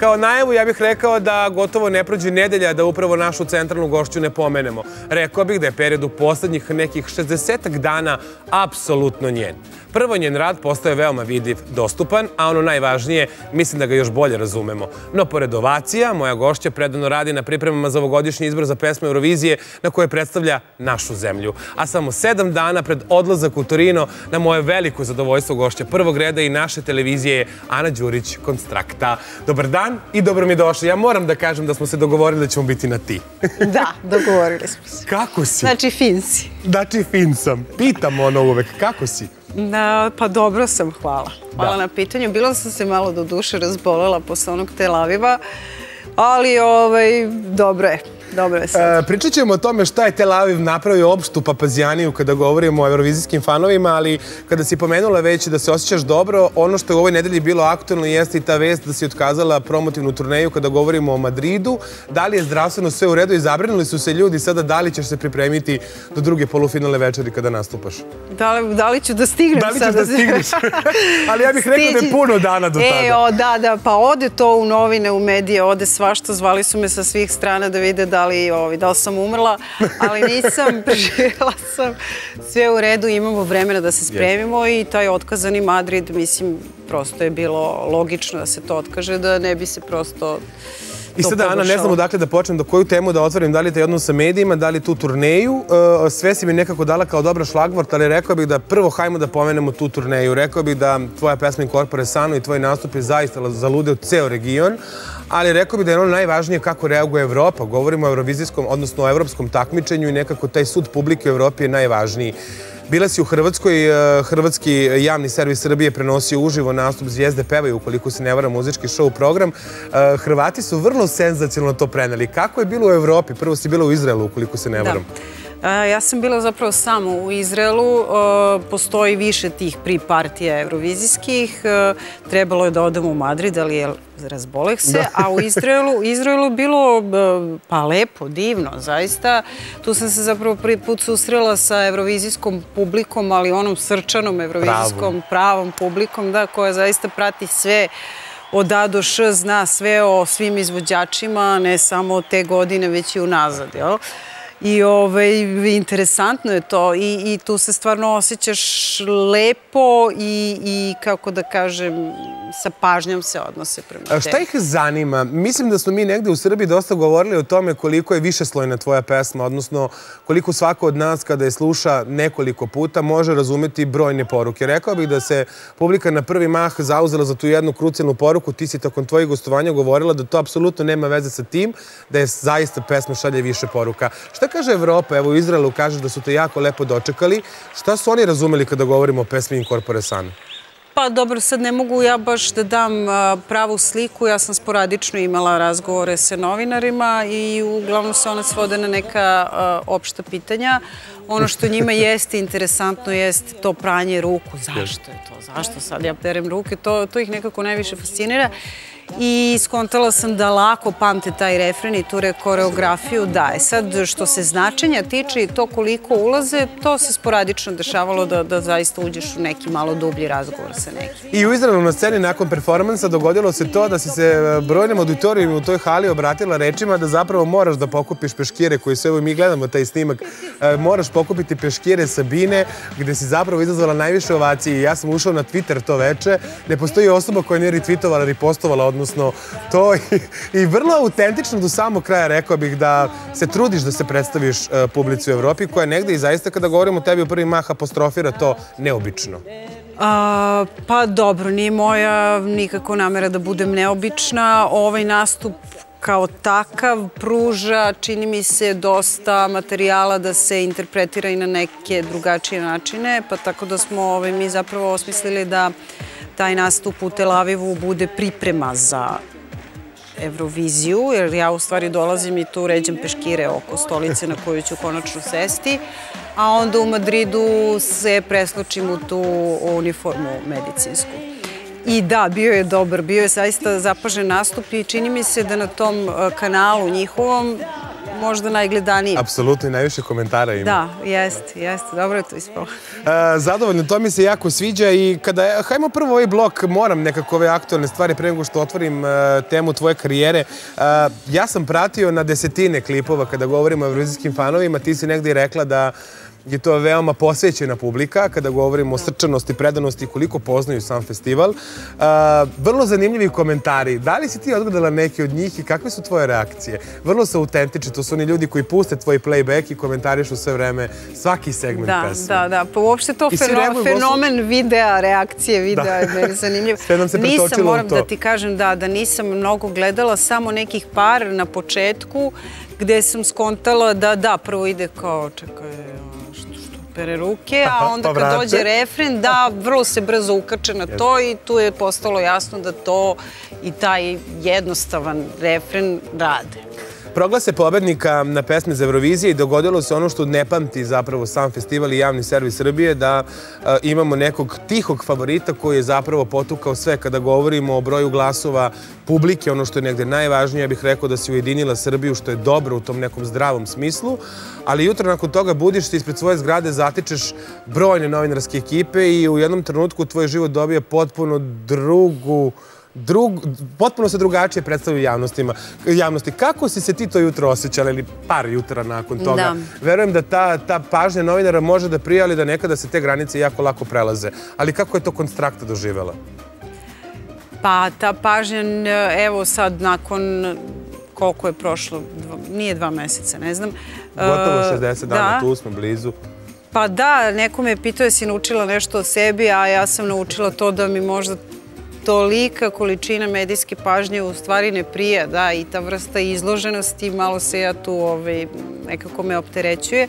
Kao najavu ja bih rekao da gotovo ne prođe nedelja da upravo našu centralnu gošću ne pomenemo. Rekao bih da je period u poslednjih nekih 60-ak dana apsolutno njen. Prvo, njen rad postaje veoma vidljiv, dostupan, a ono najvažnije, mislim da ga još bolje razumemo. No, pored ovacija, moja gošća predano radi na pripremama za ovogodišnji izbor za pesme Eurovizije na koje predstavlja našu zemlju. A samo 7 dana pred odlazak u Torino, na moje veliko zadovoljstvo, gošća prvog reda i naše televizije je Ana Đurić, Konstrakta. Dobar dan i dobro mi došli. Ja moram da kažem da smo se dogovorili da ćemo biti na ti. Da, dogovorili smo se. Kako si? Znači, fin si. Znači, fin sam. Pitam ono uvek, kako si? Pa dobro sam, hvala. Hvala na pitanju. Bila sam se malo do duše razbolela posle onog Tel Aviva, ali dobro je. Pričat ćemo o tome šta je Tel Aviv napravio opštu papazijaniju kada govorimo o eurovizijskim fanovima, ali kada si pomenula već da se osjećaš dobro, ono što je u ovoj nedelji bilo aktualno jeste i ta vest da si otkazala promotivnu turneju kada govorimo o Madridu. Da li je zdravstveno sve u redu i zabrinuli su se ljudi sada da li ćeš se pripremiti do druge polufinalne večeri kada nastupaš? Da li ću da stignem sada? Da li ćeš da stigneš? Ali ja bih rekao da je puno dana do tada. Da, pa ode to u novine, u medije, ode svašta, zvali su me sa svih strana da vide da li sam umrla, ali nisam, preživjela sam, sve u redu, imamo vremena da se spremimo i taj otkazani Madrid, mislim, prosto je bilo logično da se to otkaže, da ne bi se prosto... I sada, Ana, ne znam odakle da počnem, do koju temu da otvorim, da li taj odnos sa medijima, da li tu turneju, sve si mi nekako dala kao dobra šlagvort, ali rekao bih da prvo hajmo da pomenemo tu turneju, rekao bih da tvoja pesma Inkorpore Sanu i tvoj nastup je zaista zaludeo ceo region, ali rekao bih da je ono najvažnije kako reaguje Evropa, govorimo o eurovizijskom, odnosno o evropskom takmičenju i nekako taj sud publike u Evropi je najvažniji. Bila si u Hrvatskoj, Hrvatski javni servis Srbije prenosio uživo nastup Zvijezde pevaju, ukoliko se ne varam, muzički show program. Hrvati su vrlo senzacionalno to preneli. Kako je bilo u Evropi? Prvo si bila u Izraelu, ukoliko se ne varam. Ja sam bila zapravo samo u Izraelu, postoji više tih pripartija eurovizijskih, trebalo je da odem u Madrid, ali je razboleh se, a u Izraelu bilo pa lepo, divno, zaista. Tu sam se zapravo prvi put susrela sa eurovizijskom publikom, ali onom srčanom eurovizijskom pravom publikom, da, koja zaista prati sve od A do Š, zna sve o svim izvođačima, ne samo te godine, već i unazad, jel? I interesantno je to i tu se stvarno osjećaš lepo i kako da kažem sa pažnjom se odnose prema te. Šta ih zanima? Mislim da smo mi negde u Srbiji dosta govorili o tome koliko je višeslojna tvoja pesma, odnosno koliko svako od nas kada je sluša nekoliko puta može razumeti brojne poruke. Rekao bih da se publika na prvi mah zauzela za tu jednu krucijalnu poruku, ti si tokom tvojih gostovanja govorila da to apsolutno nema veze sa tim, da je zaista pesma šalje više poruka. Šta kaže Evropa? Evo u Izraelu kažeš da su te jako lepo dočekali. Šta su oni razumeli kada govorimo o pesmi Inkorpore Sanu? Pa dobro, sad ne mogu ja baš da dam pravu sliku. Ja sam sporadično imala razgovore sa novinarima i uglavnom se one svode na neka opšta pitanja. Ono što njima jeste interesantno jeste to pranje ruku. Zašto je to? Zašto sad ja perem ruke? To ih nekako najviše fascinira. I skontala sam da lako pamte taj refren i tu koreografiju daje. Sad, što se značenja tiče i to koliko ulaze, to se sporadično dešavalo da zaista uđeš u neki malo dublji razgovor sa nekim. I u Izraelu na sceni nakon performansa dogodilo se to da si se brojnim auditorijima u toj hali obratila rečima da zapravo moraš da pokupiš peškire koji su, evo mi gledamo taj snimak, moraš pokupiti peškire Sabine gde si zapravo izazvala najviše ovacije i ja sam ušao na Twitter to veče. Ne postoji osoba koja nije retvitovala, repostovala od odnosno to i vrlo autentično do samog kraja rekao bih da se trudiš da se predstaviš publici u Evropi koja negde i zaista kada govorimo o tebi u prvi mah apostrofira to neobično. Pa dobro, nije moja nikako namera da budem neobična. Ovaj nastup kao takav pruža, čini mi se, dosta materijala da se interpretira i na neke drugačije načine, pa tako da smo mi zapravo osmislili da taj nastup u Tel Avivu bude priprema za Euroviziju, jer ja u stvari dolazim i tu ređam peškire oko stolice na koju ću konačno sesti, a onda u Madridu se presločim u tu uniformu medicinsku. I da, bio je dobar, bio je zaista zapažen nastup i čini mi se da na tom kanalu njihovom možda najgledaniji. Apsolutno i najviše komentara ima. Da, jeste, dobro je to ispalo. Zadovoljno, to mi se jako sviđa i kada, hajmo prvo ovaj blok, moram nekako ove aktualne stvari, pre nego što otvorim temu tvoje karijere. Ja sam pratio na desetine klipova kada govorimo o eurovizijskim fanovima, ti si negdje rekla da je to veoma posvećena publika, kada govorimo o srčanosti, predanosti i koliko poznaju sam festival. Vrlo zanimljivi komentari. Da li si ti odgledala neke od njih i kakve su tvoje reakcije? Vrlo su autentični, to su oni ljudi koji puste tvoj playback i komentarišu sve vreme svaki segment pesme. Da, pa uopšte to fenomen videa, reakcije videa je meni zanimljiv. Sve nam se pretočilo u to. Nisam, moram da ti kažem, da nisam mnogo gledala, samo nekih par na početku gde sam skontala da prvo ide kao, čekaj, pere ruke, a onda kad dođe refren, da, vrlo se brzo ukače na to i tu je postalo jasno da to i taj jednostavan refren rade. Proglase pobednika na pesme za Eurovizije i dogodilo se ono što ne pamti zapravo sam festival i javni servis Srbije, da imamo nekog tihog favorita koji je zapravo potukao sve kada govorimo o broju glasova publike, ono što je negde najvažnije, ja bih rekao da si ujedinila Srbiju, što je dobro u tom nekom zdravom smislu, ali jutro nakon toga budiš se ispred svoje zgrade, zatičeš brojne novinarske ekipe i u jednom trenutku tvoj život dobije potpuno potpuno se drugačije predstavljaju javnosti. Kako si se ti to jutro osjećala ili par jutra nakon toga? Verujem da ta pažnja novinara može da prijali da nekada se te granice jako lako prelaze. Ali kako je to Konstrakta doživjela? Pa ta pažnja, evo sad nakon koliko je prošlo, nije 2 meseca, ne znam. Gotovo 60 dana, tu smo blizu. Pa da, neko me pitao jesi naučila nešto o sebi, a ja sam naučila to da mi možda tolika količina medijske pažnje u stvari ne prija, da, i ta vrsta izloženosti, malo se ja tu nekako me opterećuje,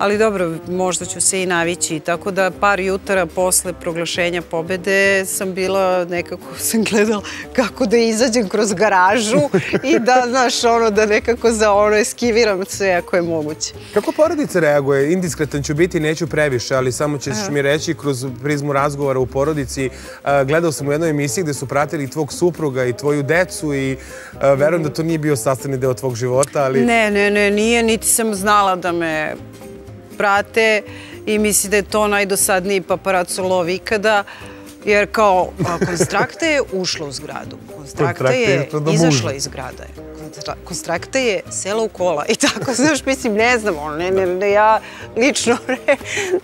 ali dobro, možda ću se i navići, tako da par jutara posle proglašenja pobede sam bila, nekako sam gledala kako da izađem kroz garažu i da, znaš, ono, da nekako za ono eskiviram sve ako je moguće. Kako porodica reaguje? Indiskretan ću biti, neću previše, ali samo ćeš mi reći kroz prizmu razgovora u porodici. Gledao sam u jednoj emisiji gde su pratili i tvog supruga i tvoju decu i verujem da to nije bio sastavni deo tvog života, ali... Ne, nije, niti sam znala da me prate i misli da je to najdosadniji paparaco lov ikada, jer kao Konstrakta je ušla u zgradu, Konstrakta je izašla iz zgrada, Konstrakta je sela u kola i tako, znaš, mislim, ne znam, ja lično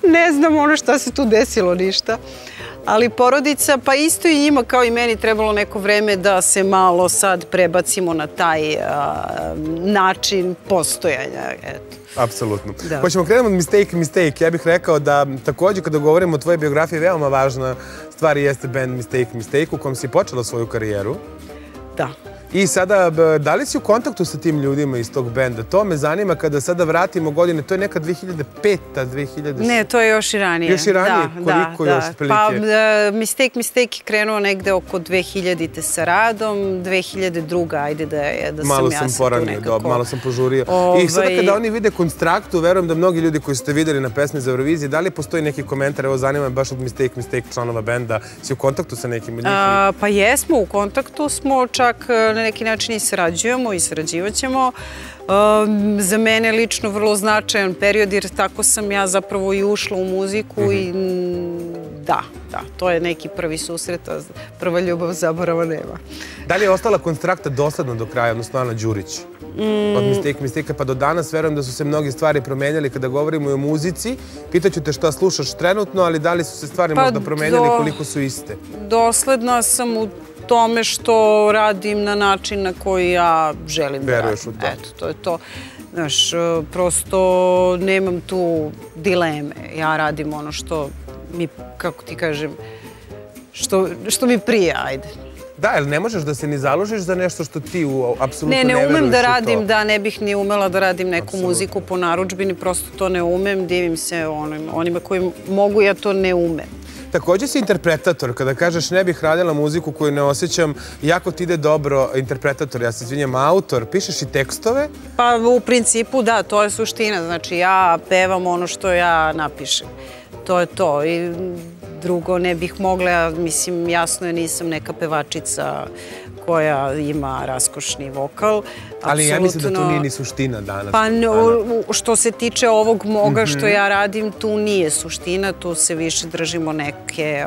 ne znam ono šta se tu desilo, ništa. Ali porodica, pa isto i njima kao i meni trebalo neko vreme da se malo sad prebacimo na taj način postojanja, eto. Apsolutno. Hoćemo krenemo od Mistake Mistake. Ja bih rekao da također kada govorimo o tvojoj biografiji, veoma važna stvar jeste band Mistake Mistake u kom si počela svoju karijeru. Da. I sada, da li si u kontaktu sa tim ljudima iz tog benda? To me zanima kada sada vratimo godine, to je neka 2005. 2006. Ne, to je još i ranije. Još i ranije? Koliko još prilike? Pa Mistake Mistake je krenuo negde oko 2000. sa radom, 2002. Ajde da sam ja se tu nekako... Malo sam požurio. I sada kada oni vide Konstraktu, verujem da mnogi ljudi koji ste videli na pesmi za Euroviziju, da li postoji neki komentar, evo zanima baš od Mistake Mistake članova benda, si u kontaktu sa nekim od njih? Pa jesmo, u kontaktu smo čak... na neki način i sarađujemo i sarađivaćemo. Za mene je lično vrlo značajan period jer tako sam ja zapravo i ušla u muziku i da, to je neki prvi susret, a prva ljubav zaborava nema. Da li je ostala Konstrakta dosledna do kraja, odnosno Ana Đurić? Od Mistake Mistake pa do danas verujem da su se mnogi stvari promenjali kada govorimo i o muzici. Pitaću te šta slušaš trenutno, ali da li su se stvari možda promenjali koliko su iste? Dosledna sam u tome što radim na način na koji ja želim da radim. Eto, to je to. Znaš, prosto nemam tu dileme. Ja radim ono što mi, kako ti kažem, što mi prija, ajde. Da, ili ne možeš da se ni založiš za nešto što ti apsolutno ne veruješ u to? Ne, ne umem da radim, da, ne bih ni umela da radim neku muziku po narudžbini, prosto to ne umem, divim se onima koji mogu, ja to ne umem. Također si interpretator, kada kažeš ne bih radila muziku koju ne osjećam, jako ti ide dobro interpretator, ja se izvinjam, autor, pišeš i tekstove? Pa u principu da, to je suština, znači ja pevam ono što ja napišem, to je to i drugo ne bih mogla, mislim jasno je nisam neka pevačica koja ima raskošni vokal. Ali ja mislim da to nije ni suština danas. Pa što se tiče ovog moga što ja radim, tu nije suština, tu se više držimo neke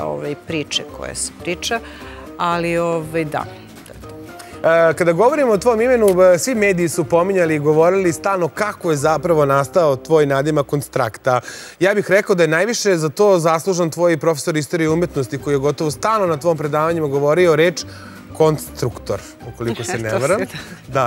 priče koje se priča, ali da. Kada govorimo o tvom imenu, svi mediji su pominjali i govorili stalno kako je zapravo nastao tvoj nadimak Konstrakta. Ja bih rekao da je najviše za to zaslužan tvoj profesor istorije i umetnosti koji je gotovo stalno na tvom predavanjima govorio reč konstruktor, ukoliko se ne varam.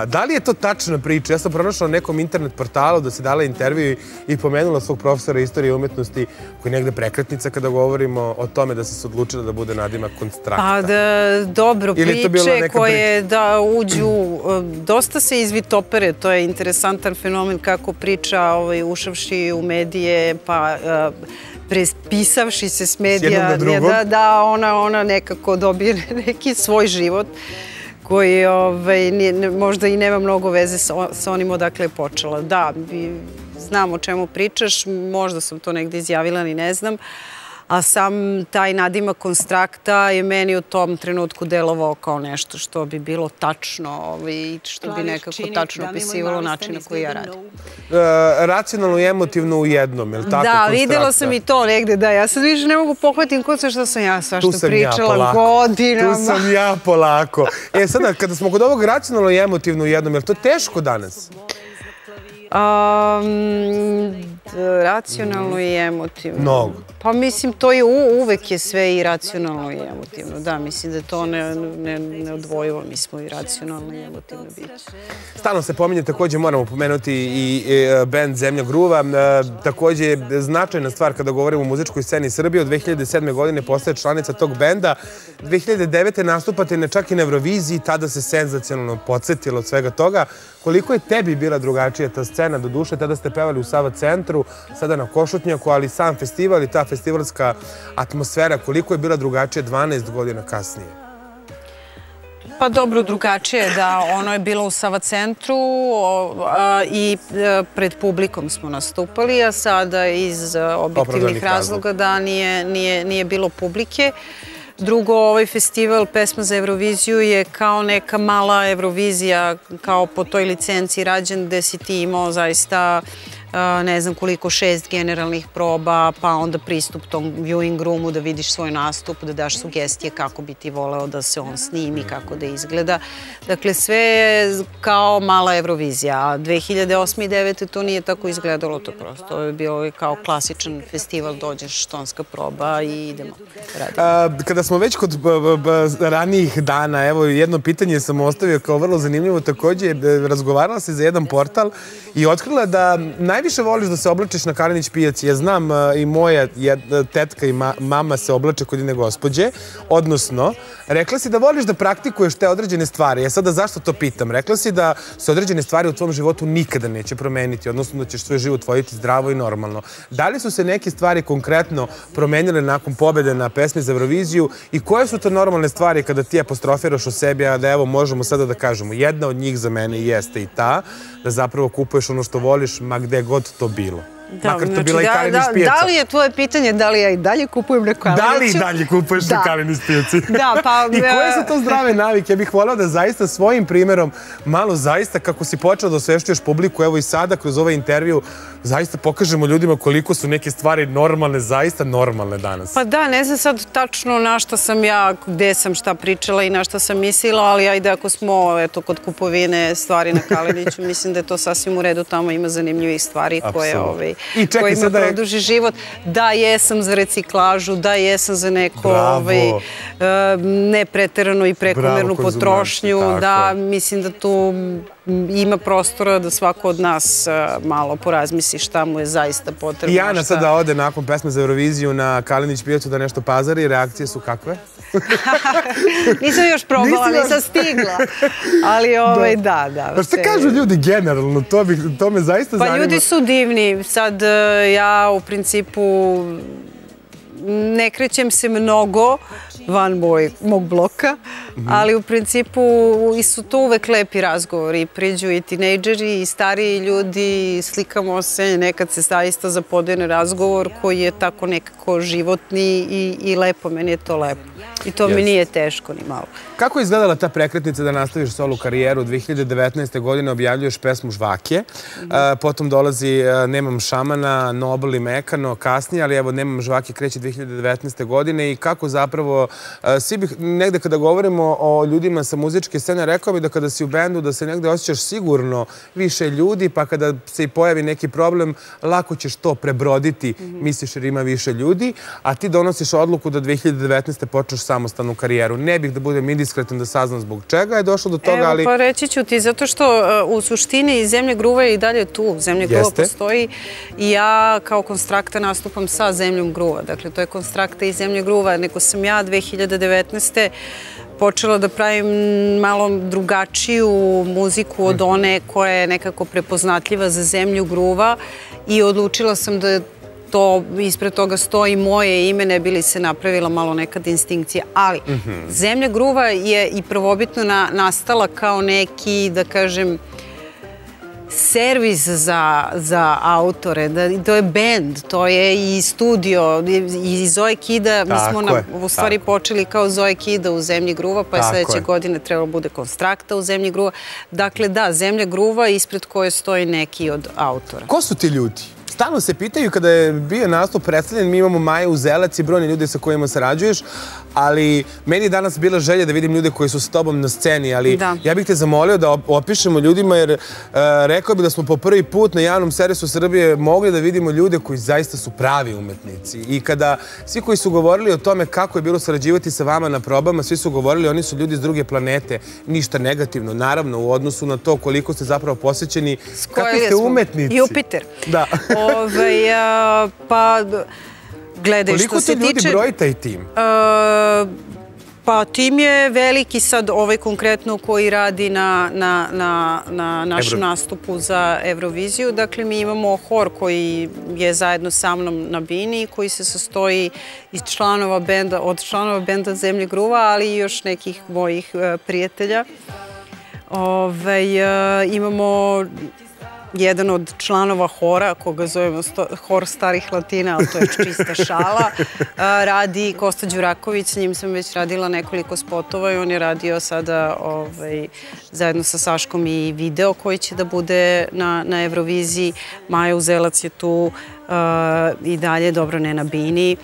Da li je to tačna priča? Ja sam pronašao na nekom internet portalu da si dala intervju i pomenula svog profesora istorije i umetnosti koji je negde prekretnica kada govorimo o tome da se odlučila da bude nadimak Konstrakta. Dobro, priče koje da uđu, dosta se izvitopere, to je interesantan fenomen kako priča ušavši u medije, pa prespisavši se s medija, da ona nekako dobije neki svoj život koji možda i nema mnogo veze sa onim odakle je počela. Da, znam o čemu pričaš, možda sam to negde izjavila, ni ne znam, a sam taj nadimak Konstrakta je meni u tom trenutku delovao kao nešto što bi bilo tačno i što bi nekako tačno opisivalo način na koji ja radim. Racionalno i emotivno u jednom, je li tako Konstrakta? Da, videla sam i to negde, da. Ja sad više ne mogu pohvatim kod sve što sam ja svašta pričala godinama. Tu sam ja polako. E sada, kada smo kod ovog racionalno i emotivno u jednom, je li to teško danas? Racionalno i emotivno. Mnogo. Pa mislim, to je uvek je sve i racionalno i emotivno. Da, mislim da je to neodvojivo. Mi smo i racionalno i emotivno biće. Stalno se pominje, takođe moramo pomenuti i band Zemlja Groova. Takođe je značajna stvar kada govorimo o muzičkoj sceni Srbije. Od 2007. godine postaje članica tog benda. 2009. nastupate čak i na Euroviziji. Tada se senzacionalno podsetilo od svega toga. Koliko je tebi bila drugačija ta scena? Doduše, tada ste pevali u Sava centru, sada na Košutnjaku, ali sam festival i ta festivalska atmosfera, koliko je bila drugačija 12 godina kasnije? Pa dobro, drugačije, da. Ono je bilo u Sava centru i pred publikom smo nastupali, a sada iz objektivnih razloga da nije bilo publike. Drugo, ovaj festival Pesma za Euroviziju je kao neka mala Eurovizija, kao po toj licenci rađen, gde si ti imao zaista ne znam koliko, 6 generalnih proba, pa onda pristup tom viewing roomu da vidiš svoj nastup, da daš sugestije kako bi ti voleo da se on snimi, kako da izgleda. Dakle, sve je kao mala Eurovizija, a 2008. i 2009. to nije tako izgledalo, to prosto. To je bio kao klasičan festival, dođeš, tonska proba i idemo. Kada smo već kod ranijih dana, evo jedno pitanje sam ostavio kao vrlo zanimljivo takođe, razgovarala se za jedan portal i otkrila da najviše voliš da se oblačiš na Kalinić Pijac. Ja znam, i moja tetka i mama se oblače kod jedne gospođe. Odnosno, rekla si da voliš da praktikuješ te određene stvari. Ja sada zašto to pitam? Rekla si da se određene stvari u tvom životu nikada neće promeniti, odnosno da ćeš svoj život voditi zdravo i normalno. Da li su se neke stvari konkretno promenile nakon pobede na Pesmi za Euroviziju i koje su to normalne stvari kada ti apostrofiraš o sebi, a da evo možemo sada da kažemo, jedna od njih za mene jeste i ta, da zapravo kupuješ ono što voliš, ma gde god to bilo. Makar to bila i Kalinić Pijaca. Da li je tvoje pitanje da li ja i dalje kupujem na Kaliniću? Da li i dalje kupuješ na Kalinić Pijaci? I koje su to zdrave navike? Ja bih volao da zaista svojim primjerom malo zaista kako si počeo da osvešćuješ publiku, evo i sada kroz ovaj intervju, zaista pokažemo ljudima koliko su neke stvari normalne, zaista normalne danas. Pa da, ne znam sad tačno na šta sam ja, gde sam šta pričala i na šta sam mislila, ali ajde ako smo kod kupovine stvari na Kaliniću, mislim da je to sasvim u redu, tamo ima zanimljivih stvari kojima produži život. Da, jesam za reciklažu, da, jesam za neko nepreterano i prekomernu potrošnju. Da, mislim da tu ima prostora da svako od nas malo porazmisli šta mu je zaista potrebno. I Ana sada ode nakon Pesme za Euroviziju na Kalinić Pijacu da nešto pazari, reakcije su kakve? Nisam još probala, nisam stigla. Ali da. Pa šta kažu ljudi generalno? To me zaista zanima. Pa ljudi su divni. Sad ja u principu ne krećem se mnogo van mog bloka, ali u principu su to uvek lepi razgovori. Priđu i tinejdžeri i stariji ljudi, slikamo se, nekad se zaista zapodene razgovor koji je tako nekako životni i lepo, meni je to lepo. I to mi nije teško ni malo. Kako je izgledala ta prekretnica da nastaviš solo karijeru? 2019. godine objavljuješ pesmu Žvake, potom dolazi Nemam šamana, Nobel i Mekano, kasnije, ali evo Nemam Žvake kreće 2019. godine i kako zapravo, svi bih negde kada govorimo o ljudima sa muzičke scene, rekao bi da kada si u bendu da se negde osjećaš sigurno više ljudi, pa kada se i pojavi neki problem, lako ćeš to prebroditi, misliš jer ima više ljudi, a ti donosiš odluku da 2019. počneš samostalnu karijeru. Ne bih da budem indiskretan da saznam zbog čega je došlo do toga, ali... Evo, pa reći ću ti, zato što u suštini Zemlja Groova je i dalje tu. Zemlja Groova postoji i ja kao Konstrakta nastupam sa Zemljom Groova. Dakle, to je Konstrakta i Zemlja Groova. Nego sam ja 2019. počela da pravim malo drugačiju muziku od one koja je nekako prepoznatljiva za Zemlju Groova i odlučila sam da to ispred toga stoji moje ime, ne bi li se napravila malo neka distinkcija. Ali Zemlja Groova je i prvobitno nastala kao neki, da kažem, servis za autore, to je band, to je i studio, i Zoe Kida, mi smo u stvari počeli kao Zoe Kida u Zemlji Groova, pa je sledeće godine trebalo bude Konstrakta u Zemlji Groova. Dakle, da, Zemlja Groova ispred koje stoji neki od autora. Ko su ti ljudi? Stalno se pitaju, kada je bio nastup predstavljen, mi imamo Maju Uzelac i brojni ljudi sa kojima sarađuješ, ali meni je danas bila želja da vidim ljude koji su s tobom na sceni, ali ja bih te zamolio da opišemo ljudima, jer rekao bih da smo po prvi put na javnom servisu Srbije mogli da vidimo ljude koji zaista su pravi umetnici. I kada svi koji su govorili o tome kako je bilo sarađivati sa vama na probama, svi su govorili oni su ljudi s druge planete, ništa negativno, naravno u odnosu na to koliko ste zapravo posvećeni, kakvi ste umetnici. Jupiter. Da. Pa, gledaj, što se tiče... Koliko ti ljudi broji taj tim? Pa, tim je veliki sad, ovaj konkretno koji radi na našem nastupu za Euroviziju. Dakle, mi imamo hor koji je zajedno sa mnom na bini, koji se sastoji od članova benda Zemlje Groova, ali i još nekih mojih prijatelja. Imamo... jedan od članova hora, koga zovemo hor starih Latina, ali to je čista šala, radi Kosta Đuraković, s njim sam već radila nekoliko spotova i on je radio sada zajedno sa Saškom i video koji će da bude na Euroviziji. Maja Uzelac je tu i dalje, dobro ne na bini.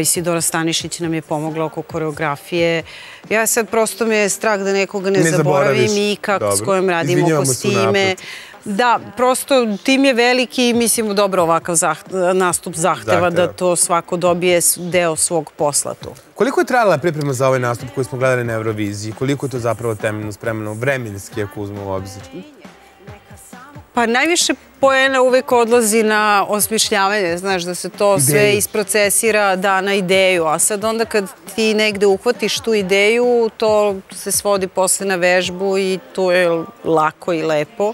Isidora Stanišić nam je pomogla oko koreografije. Ja sad prosto me je strah da nekoga ne zaboravim i kako s kojim radimo kostime. Da, prosto tim je veliki i mislimo dobro ovakav nastup zahteva da to svako dobije deo svog posla tu. Koliko je trajala priprema za ovaj nastup koji smo gledali na Euroviziji? Koliko je to zapravo temeljno spremano vremenski ako uzmemo u obzir? Pa najviše poena uvek odlazi na osmišljavanje, znaš, da se to sve isprocesira na ideju, a sad onda kad ti negde uhvatiš tu ideju, to se svodi posle na vežbu i to je lako i lepo.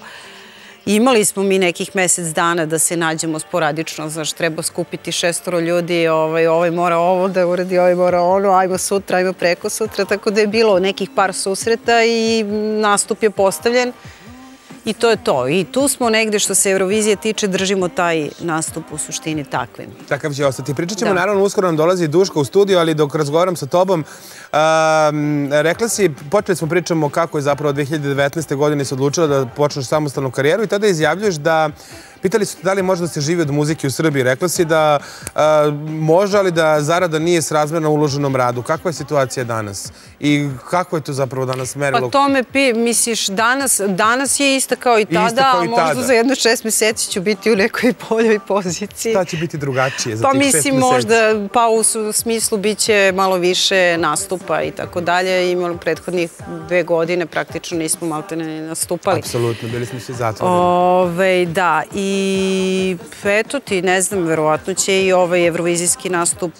Imali smo mi nekih mesec dana da se nađemo sporadično, znaš, treba skupiti 6 ljudi, ovaj mora ovo da uradi, ovaj mora ono, ajmo sutra, ajmo preko sutra, tako da je bilo nekih par susreta i nastup je postavljen. I to je to. I tu smo negde što se Eurovizije tiče, držimo taj nastup u suštini takvim. Takav će ostati. Pričat ćemo, naravno, uskoro nam dolazi Duška u studiju, ali dok razgovaram sa tobom, rekla si, počeli smo pričamo kako je zapravo 2019. godine se odlučila da počneš samostalnu karijeru i tada izjavljuješ da pitali su te da li može da se živi od muzike u Srbiji. Rekla si da može, ali da zarada nije srazmerna uloženom radu. Kakva je situacija danas? I kako je to zapravo danas merilo? Pa to me misliš, danas je ista kao i tada, a možda za jedno 6 meseci ću biti u nekoj boljoj poziciji. Šta će biti drugačije za tih 6 meseci? Pa mislim možda, pa u smislu bit će malo više nastupa i tako dalje. Imali prethodnih 2 godine praktično nismo maltene nastupali. Apsolutno, bili smo svi zatvoreni. Da, i eto ti, ne znam, verovatno će i ovaj evrovizijski nastup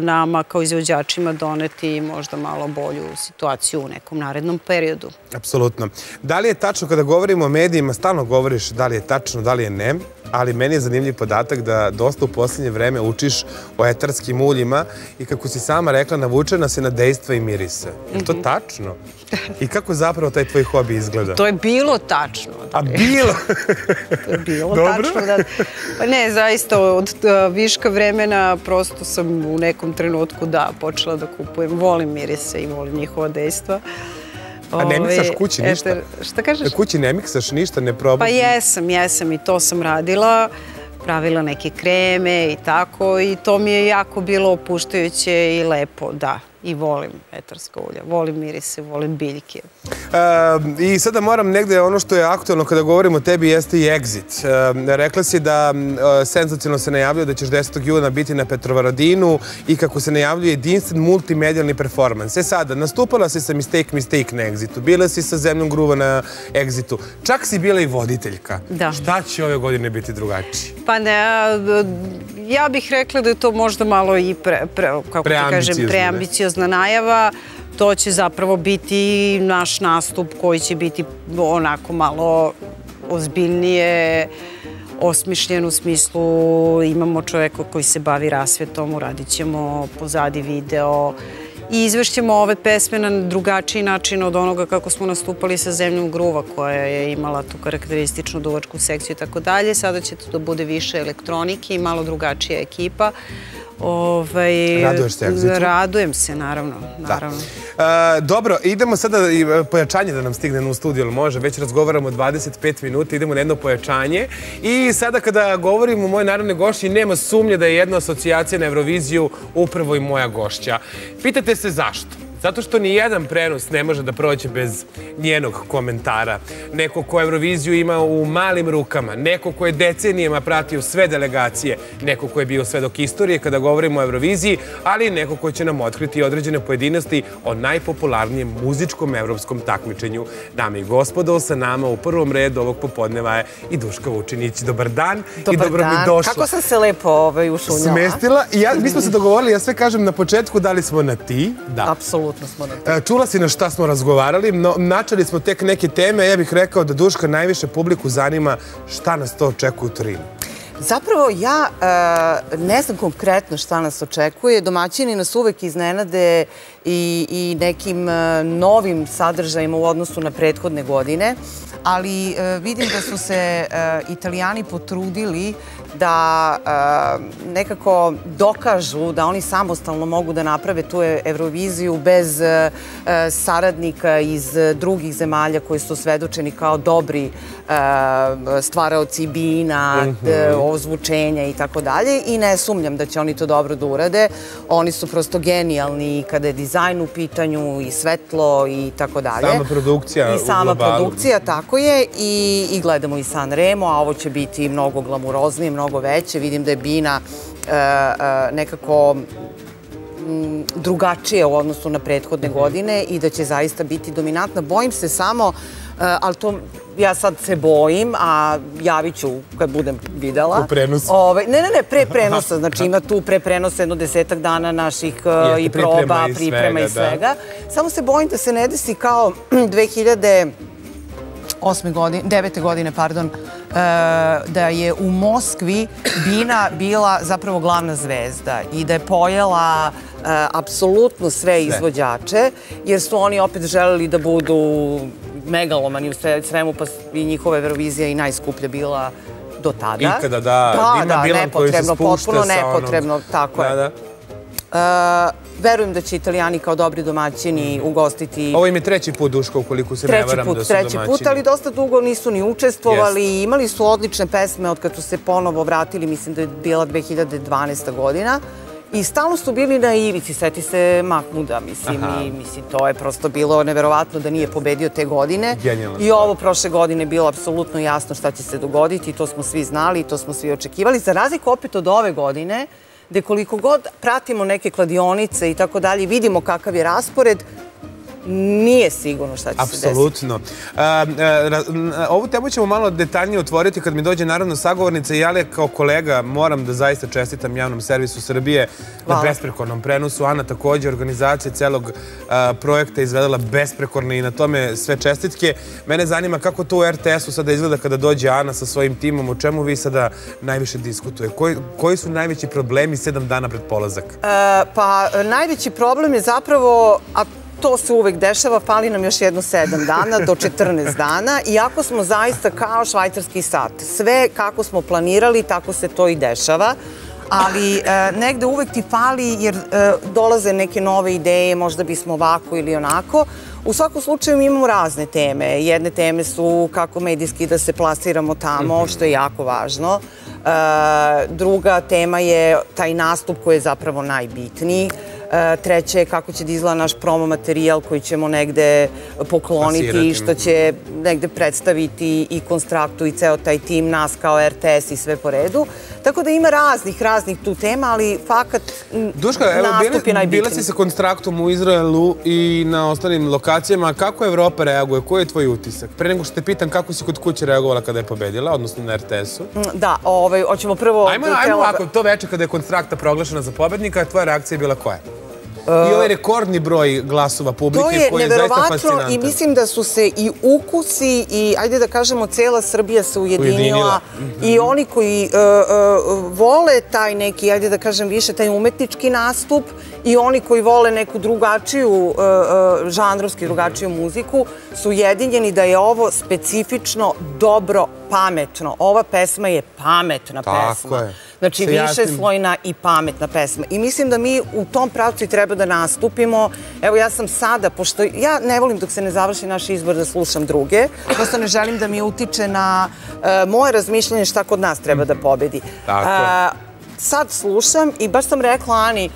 nama kao izvođačima doneti možda malo bolju situaciju u nekom narednom periodu. Apsolutno. Da li je tačno, kada govorimo o medijima, stalno govoriš da li je tačno, da li je ne, ali meni je zanimljiv podatak da dosta u poslednje vreme učiš o etarskim uljima i kako si sama rekla, navučena se na dejstva i mirise. Je li to tačno? I kako zapravo taj tvoj hobi izgleda? To je bilo tačno. A bilo? To je bilo tačno. Pa ne, zaista, od viška vremena prosto sam u nekom trenutku počela da kupujem. Volim mirise i volim njihova dejstva. A ne miksaš kući ništa? Šta kažeš? Kući ne miksaš ništa, ne probaš? Pa jesam i to sam radila. Pravila neke kreme i tako i to mi je jako bilo opuštajuće i lepo, da. I volim etarska ulja, volim mirise, volim biljke. I sada moram negde, ono što je aktualno kada govorim o tebi jeste i Exit. Rekla si da senzacionalno se najavljuje da ćeš 10. juna biti na Petrovaradinu i kako se najavljuje jedinstven multimedijalni performans. E sada, nastupala si sa Mistake Mistake na Exitu, bila si sa Zemljom Groova na Exitu, čak si bila i voditeljka. Da. Šta će ove godine biti drugačije? Pa ne, ja bih rekla da je to možda malo i preambiciozno. Najava, to će zapravo biti naš nastup koji će biti onako malo ozbiljnije osmišljen, u smislu imamo čoveka koji se bavi rasvetom, uradit ćemo pozadi video i izvešćemo ove pesme na drugačiji način od onoga kako smo nastupali sa Zemljom Groova, koja je imala tu karakterističnu duvačku sekciju i tako dalje. Sada će to da bude više elektronike i malo drugačija ekipa. Raduješ se Exitu? Radujem se, naravno. Dobro, idemo sada i pojačanje da nam stigne u studiju, ali može, već razgovaramo 25 minuta, idemo na jedno pojačanje i sada kada govorim o mojoj naravnoj gošći, nema sumnje da je jedna asocijacija na Euroviziju upravo i moja gošća. Pitate se zašto? Zato što nijedan prenos ne može da prođe bez njenog komentara. Neko ko Euroviziju ima u malim rukama, neko ko je decenijama pratio sve delegacije, neko ko je bio svedok istorije kada govorimo o Euroviziji, ali neko ko će nam otkriti određene pojedinosti o najpopularnijem muzičkom evropskom takmičenju. Dame i gospodo, sa nama u prvom redu ovog popodneva je i Duška Vučinić. Dobar dan i dobro mi došla. Kako sam se lepo ušunjala. Smestila. Mi smo se dogovorili, ja sve kažem na početku, da li smo na ti? Apsolutno. Čula si na šta smo razgovarali, načeli smo tek neke teme, ja bih rekao da Duška najviše publiku zanima šta nas to očekuje u Torinu. Zapravo ja ne znam konkretno šta nas očekuje, domaćini nas uvek iznenade i nekim novim sadržajima u odnosu na prethodne godine, ali vidim da su se Italijani potrudili da nekako dokažu da oni samostalno mogu da naprave tu Euroviziju bez saradnika iz drugih zemalja koji su svedočeni kao dobri stvaraoci bina, ozvučenja i tako dalje, i ne sumnjam da će oni to dobro da urade. Oni su prosto genijalni kada je dizajn u pitanju i svetlo i tako dalje. Sama produkcija u globalu. I sama produkcija, tako je, i gledamo i San Remo, a ovo će biti mnogo glamuroznije, mnogo veće. Vidim da je bina nekako drugačije u odnosu na prethodne godine i da će zaista biti dominantna. Bojim se samo, ali to ja sad se bojim, a javit ću kad budem videla. U prenosu? Ne, pre prenosa. Znači ima tu pre prenosa jedno 10-ak dana naših i proba, priprema i svega. Samo se bojim da se ne desi kao 2009. godine, pardon, da je u Moskvi bina bila zapravo glavna zvezda i da je pojela apsolutno sve izvođače, jer su oni opet želeli da budu megalomani u svemu, pa i njihova Eurovizija i najskuplja bila do tada. Ikada, da. Da, nepotrebno, potpuno nepotrebno, tako je. Verujem da će Italijani kao dobri domaćini ugostiti... Ovo im je treći put, Duško, ukoliko se ne varam da su domaćini. Treći put, ali dosta dugo nisu ni učestvovali. Imali su odlične pesme od kad su se ponovo vratili, mislim da je bila 2012. godina. I stalno su bili na ivici, seti se Mahmuda, mislim, to je prosto bilo neverovatno da nije pobedio te godine. I ovo prošle godine je bilo apsolutno jasno šta će se dogoditi, to smo svi znali i to smo svi očekivali. Za razliku opet od ove godine, gde koliko god pratimo neke kladionice i tako dalje, vidimo kakav je raspored, nije sigurno šta će se desiti. Apsolutno. Ovu temu ćemo malo detaljnije otvoriti kad mi dođe naravno sagovornica, i ja kao kolega moram da zaista čestitam javnom servisu Srbije na besprekornom prenosu. Ana takođe, organizacija celog projekta izvedela besprekorno i na tome sve čestitke. Mene zanima kako to u RTS-u sada izgleda kada dođe Ana sa svojim timom, o čemu vi sada najviše diskutuje? Koji su najveći problemi 7 dana pred polazak? Pa najveći problem je zapravo, a to se uvek dešava, pali nam još jedno 7 dana do 14 dana, iako smo zaista kao švajcarski sat. Sve kako smo planirali, tako se to i dešava. Ali negde uvek ti fali jer dolaze neke nove ideje, možda bismo ovako ili onako. U svakom slučaju mi imamo razne teme. Jedne teme su kako medijski da se plasiramo tamo, što je jako važno. Druga tema je taj nastup koji je zapravo najbitniji. Treće je kako će da izgleda naš promo materijal koji ćemo negde pokloniti, što će negde predstaviti i Konstraktu i ceo taj tim, nas kao RTS i sve po redu. Tako da ima raznih tu tema, ali fakat Duška, nastup je najbitniji. Bila si sa Konstraktom u Izraelu i na ostalim lokacijama. Kako Evropa reaguje? Koji je tvoj utisak? Pre nego što te pitam kako si kod kuće reagovala kada je pobedila, odnosno na RTS-u. Da, hoćemo prvo... Ajmo ovako, to večer kada je Konstrakta proglašena za pobednika, tvoja reakcija je bila koja? I ovaj rekordni broj glasova publike koji je zaista fascinantan. I mislim da su se i ukusi i, ajde da kažemo, cela Srbija se ujedinila. I oni koji vole taj neki, ajde da kažem više, taj umetnički nastup, i oni koji vole neku drugačiju, žanrovski drugačiju muziku, su ujedinjeni da je ovo specifično, dobro, pametno. Ova pesma je pametna pesma. Znači, više slojna i pametna pesma. I mislim da mi u tom pravcu i treba da nastupimo. Evo, ja sam sada, pošto ja ne volim dok se ne završi naš izbor da slušam druge, prosto ne želim da mi utiče na moje razmišljanje šta kod nas treba da pobedi. Sad slušam i baš sam rekla Ani,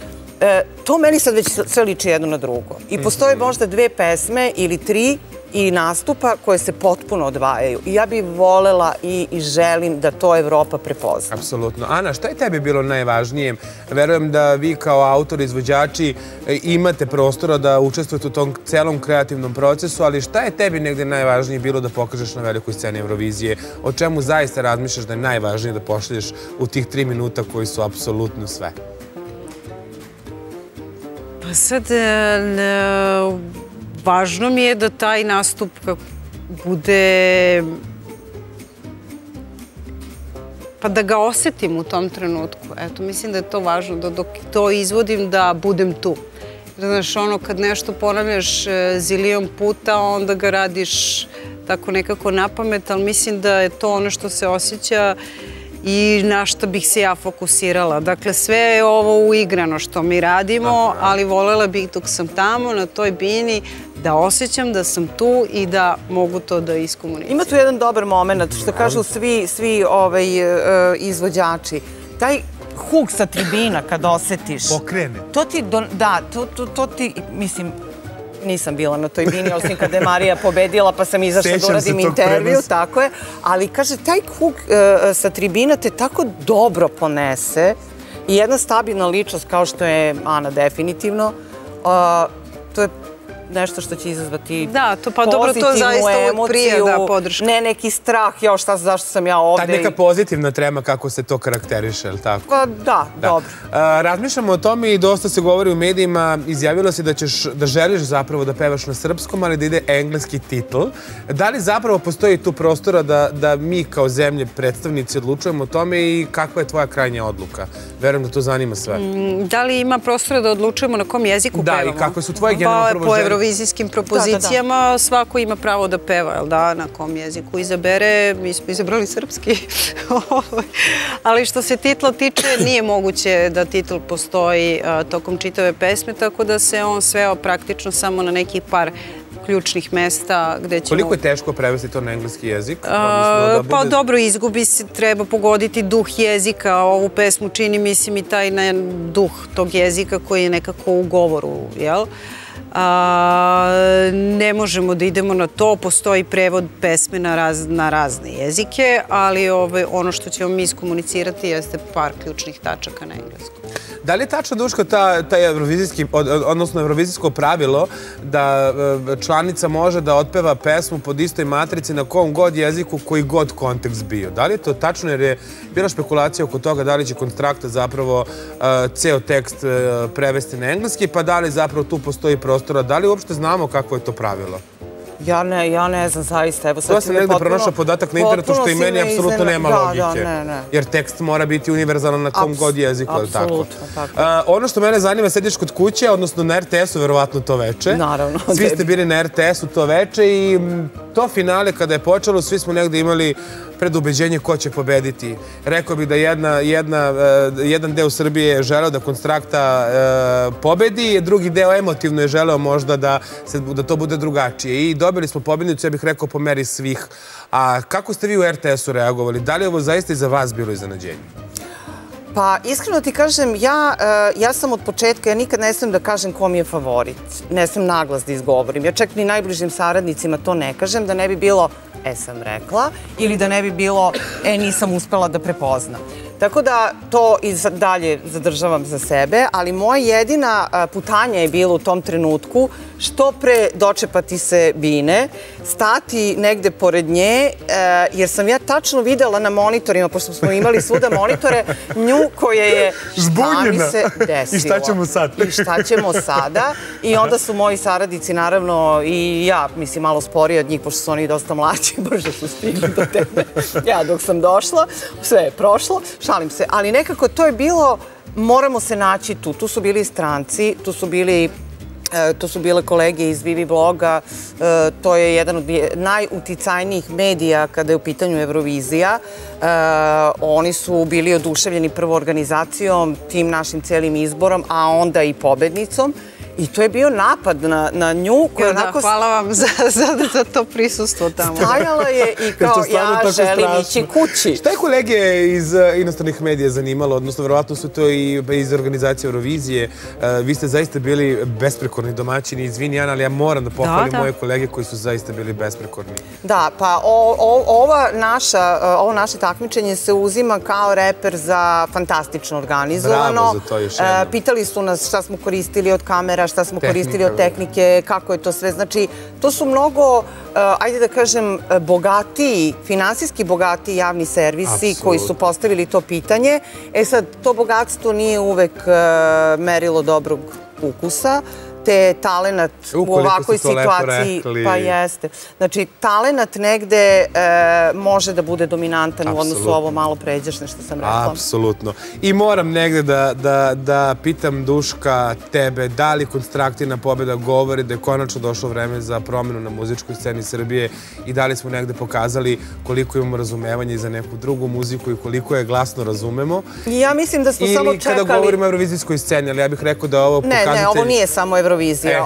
to meni sad već sve liči jedno na drugo. I postoje možda 2 pesme ili 3 i nastupa koje se potpuno odvajaju. I ja bih volela i želim da to Evropa prepozna. Apsolutno. Ana, šta je tebi bilo najvažnije? Verujem da vi kao autori, izvođači imate prostora da učestvujete u tom celom kreativnom procesu, ali šta je tebi negde najvažnije bilo da pokažeš na velikoj sceni Eurovizije? O čemu zaista razmišljaš da je najvažnije da pošalješ u tih 3 minuta koji su apsolutno sve? Pa sad... Važno mi je da taj nastup bude, pa da ga osetim u tom trenutku. Eto, mislim da je to važno, da dok to izvodim, da budem tu. Znaš, ono, kad nešto ponavljaš zilion puta, onda ga radiš tako nekako na pamet, ali mislim da je to ono što se osjeća i na što bih se ja fokusirala. Dakle, sve je ovo uigrano što mi radimo, ali volela bih dok sam tamo, na toj bini, da osjećam da sam tu i da mogu to da iskomuniciram. Ima tu jedan dobar moment, što kažu svi izvođači. Taj huk sa tribina kad osetiš. Pokrene. To ti, da, to ti, mislim, nisam bila na toj bini, osim kada je Marija pobedila, pa sam izašla da uradim intervju, tako je. Ali, kaže, taj huk sa tribina te tako dobro ponese i jedna stabilna ličnost, kao što je Ana definitivno, to je nešto što će izazvati pozitivnu emociju, ne neki strah, jao šta, zašto sam ja ovde. Ta neka pozitivna trema kako se to karakteriše, je li tako? Pa da, dobro. Razmišljamo o tome i dosta se govori u medijima, izjavilo se da želiš zapravo da pevaš na srpskom, ali da ide engleski titl. Da li zapravo postoji tu prostora da mi kao zemlje predstavnici odlučujemo o tome i kakva je tvoja krajnja odluka? Verujem da to zanima sve. Da li ima prostora da odlučujemo na kom jeziku pevamo? Da, i kakve su tvoje generalno prvo želje? Eurovizijskim propozicijama svako ima pravo da peva, na kom jeziku izabere, mi smo izabrali srpski, ali što se titla tiče, nije moguće da titl postoji tokom čitave pesme, tako da se on sveo praktično samo na nekih par ključnih mesta gde ćemo... Koliko je teško prevesti to na engleski jezik? Pa dobro, izgubi se, treba pogoditi duh jezika, ovu pesmu čini, mislim, i taj duh tog jezika koji je nekako u govoru, jel? Ne možemo da idemo na to, postoji prevod pesme na razne jezike, ali ono što ćemo mi iskomunicirati jeste par ključnih tačaka na engleskom. Da li je tačno, Duško, taj eurovizijsko pravilo da članica može da otpeva pesmu pod istoj matrici na kom god jeziku, koji god kontekst bio? Da li je to tačno? Jer je bila špekulacija oko toga da li će Konstrakta zapravo ceo tekst prevesti na engleski, pa da li zapravo tu postoji prostora? Da li uopšte znamo kakvo je to pravilo? Ja ne znam, zaista. To sam negdje pronašao podatak na internetu, što i meni apsolutno nema logike. Jer tekst mora biti univerzalan na kom god jeziku. Apsolutno, tako. Ono što mene zanima, sediš kod kuće, odnosno na RTS-u, verovatno to veče. Naravno. Svi ste bili na RTS-u to veče i to finale kada je počelo, svi smo negdje imali predubeđenje ko će pobediti. Rekao bih da jedan deo Srbije je želeo da Konstrakta pobedi, drugi deo emotivno je želeo možda da to bude drugačije. I dobili smo pobednicu, ja bih rekao, po meri svih. A kako ste vi u RTS-u reagovali? Da li je ovo zaista i za vas bilo iznenađenje? Pa, iskreno ti kažem, ja sam od početka, ja nikad ne smem da kažem ko mi je favorit. Ne smem naglas da izgovorim. Ja čak ni najbližim saradnicima to ne kažem, da ne bi bilo sam rekla, ili da ne bi bilo nisam uspela da prepoznam. Tako da to i dalje zadržavam za sebe, ali moja jedina putanja je bila u tom trenutku što pre dočepati se Bine, stati negde pored nje, jer sam ja tačno videla na monitorima, pošto smo imali svuda monitore, nju koja je šta mi se desilo. I šta ćemo sad? I šta ćemo sada. I onda su moji saradnici, naravno, i ja, mislim, malo sporije od njih, pošto su oni dosta mlađi, brže su stigli do tebe. Ja dok sam došla, sve je prošlo. Šalim se, ali nekako to je bilo, moramo se naći tu. Tu su bili stranci, tu su bile kolege iz Vivi Vloga, to je jedan od najuticajnijih medija kada je u pitanju Eurovizija. Oni su bili oduševljeni prvo organizacijom, tim našim celim izborom, a onda i pobednicom. I to je bio napad na nju. Hvala vam za to prisustvo tamo. Stajala je i kao ja želim ići kući. Šta je kolege iz inostranih medija zanimalo? Odnosno, verovatno su to i iz organizacije Eurovizije. Vi ste zaista bili besprekorni domaćini. Izvini, Jana, ali ja moram da pohvalim moje kolege koji su zaista bili besprekorni. Da, pa ovo naše takmičenje se uzima kao reper za fantastično organizovano. Pitali su nas šta smo koristili od kamera, šta smo koristili od tehnike, kako je to sve. Znači, to su mnogo, ajde da kažem, bogatiji, finansijski bogatiji javni servisi koji su postavili to pitanje. E sad, to bogatstvo nije uvek merilo dobrog ukusa, te talenat u ovakvoj situaciji, pa jeste. Znači, talenat negde može da bude dominantan u odnosu ovo malo pređašnje što sam rekla. Apsolutno. I moram negde da pitam, Duška, tebe, da li Konstraktina pobeda govori da je konačno došlo vreme za promenu na muzičkoj sceni Srbije i da li smo negde pokazali koliko imamo razumevanja i za neku drugu muziku i koliko je glasno razumemo? Ja mislim da smo samo čekali... Ili kada govorimo o eurovizijskoj sceni, ali ja bih rekao da ovo pokazatelj... Ne, ovo nije samo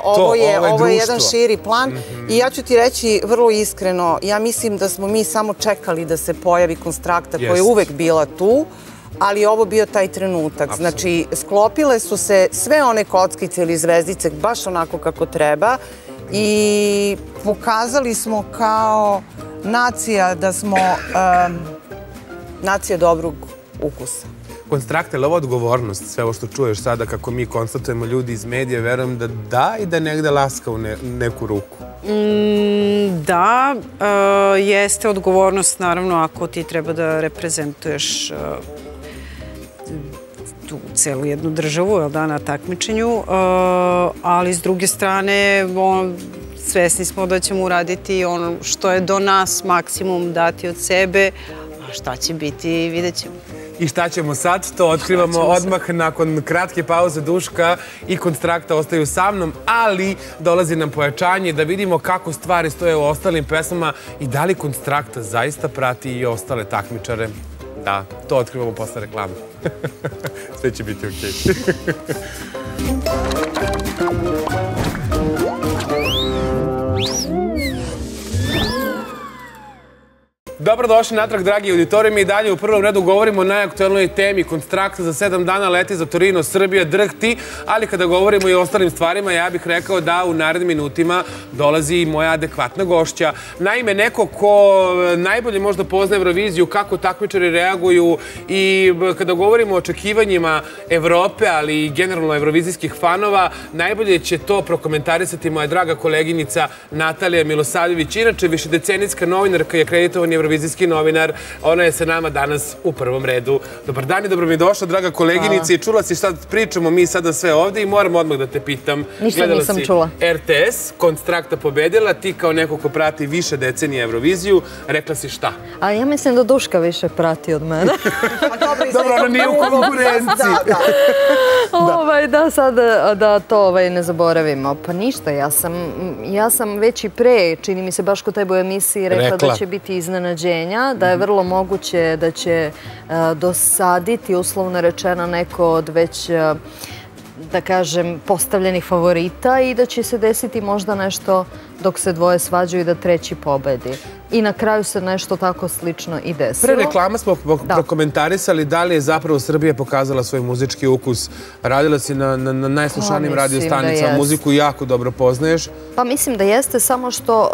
ovo je jedan širi plan i ja ću ti reći vrlo iskreno, ja mislim da smo mi samo čekali da se pojavi Konstrakta koja je uvek bila tu, ali je ovo bio taj trenutak. Znači, sklopile su se sve one kockice ili zvezdice baš onako kako treba i pokazali smo kao nacija da smo nacija dobrog ukusa. Konstrakta, ali ovo odgovornost, sve ovo što čuješ sada, kako mi konstatujemo ljudi iz medija, verujem da i da negde laska u neku ruku. Da, jeste odgovornost, naravno, ako ti treba da reprezentuješ tu celu jednu državu na takmičenju, ali s druge strane, svesni smo da ćemo uraditi ono što je do nas maksimum dati od sebe, a šta će biti, vidjet ćemo. I šta ćemo sad? To otkrivamo odmah nakon kratke pauze. Duška i Konstrakta ostaju sa mnom, ali dolazi nam pojačanje da vidimo kako stvari stoje u ostalim pesmama i da li Konstrakta zaista prati i ostale takmičare. Da, to otkrivamo posle reklame. Sve će biti okej. Dobrodošli natrag, dragi auditori. Mi i dalje u prvom redu govorimo o najaktuelnoj temi. Konstrakta za 7 dana leti za Torino, Srbija, drhti, ali kada govorimo i o ostalim stvarima, ja bih rekao da u narednim minutima dolazi i moja adekvatna gošća. Naime, neko ko najbolje možda poznaje Euroviziju, kako takmičari reaguju i kada govorimo o očekivanjima Evrope, ali i generalno eurovizijskih fanova, najbolje će to prokomentarisati moja draga koleginica Natalija Milosavljević. Inače, višedecenijska novinarka i akreditovani eurovizijski novinar. Ona je sa nama danas u prvom redu. Dobar dan i dobro mi je došla, draga koleginice. I čula si šta pričamo mi sada sve ovde i moram odmah da te pitam. Ništa nisam čula. Gledala si RTS, Konstrakta pobedila, ti kao neko ko prati više decenije Euroviziju, rekla si šta? A ja mislim da Duška više prati od mene. Dobro, ona nije u konkurenciji. Da, sad da to ne zaboravimo. Pa ništa, ja sam već i pre, čini mi se baš kod tebe u emisiji, rekla da će biti iznenađenja, da je vrlo moguće da će dosaditi, uslovno rečeno, neko od već, da kažem, postavljenih favorita i da će se desiti možda nešto dok se dvoje svađaju i da treći pobedi. I na kraju se nešto tako slično i desilo. Pre reklama smo prokomentarisali da li je zapravo Srbija pokazala svoj muzički ukus. Radila si na najslušanijim radiostanicama, muziku jako dobro poznaješ. Pa mislim da jeste, samo što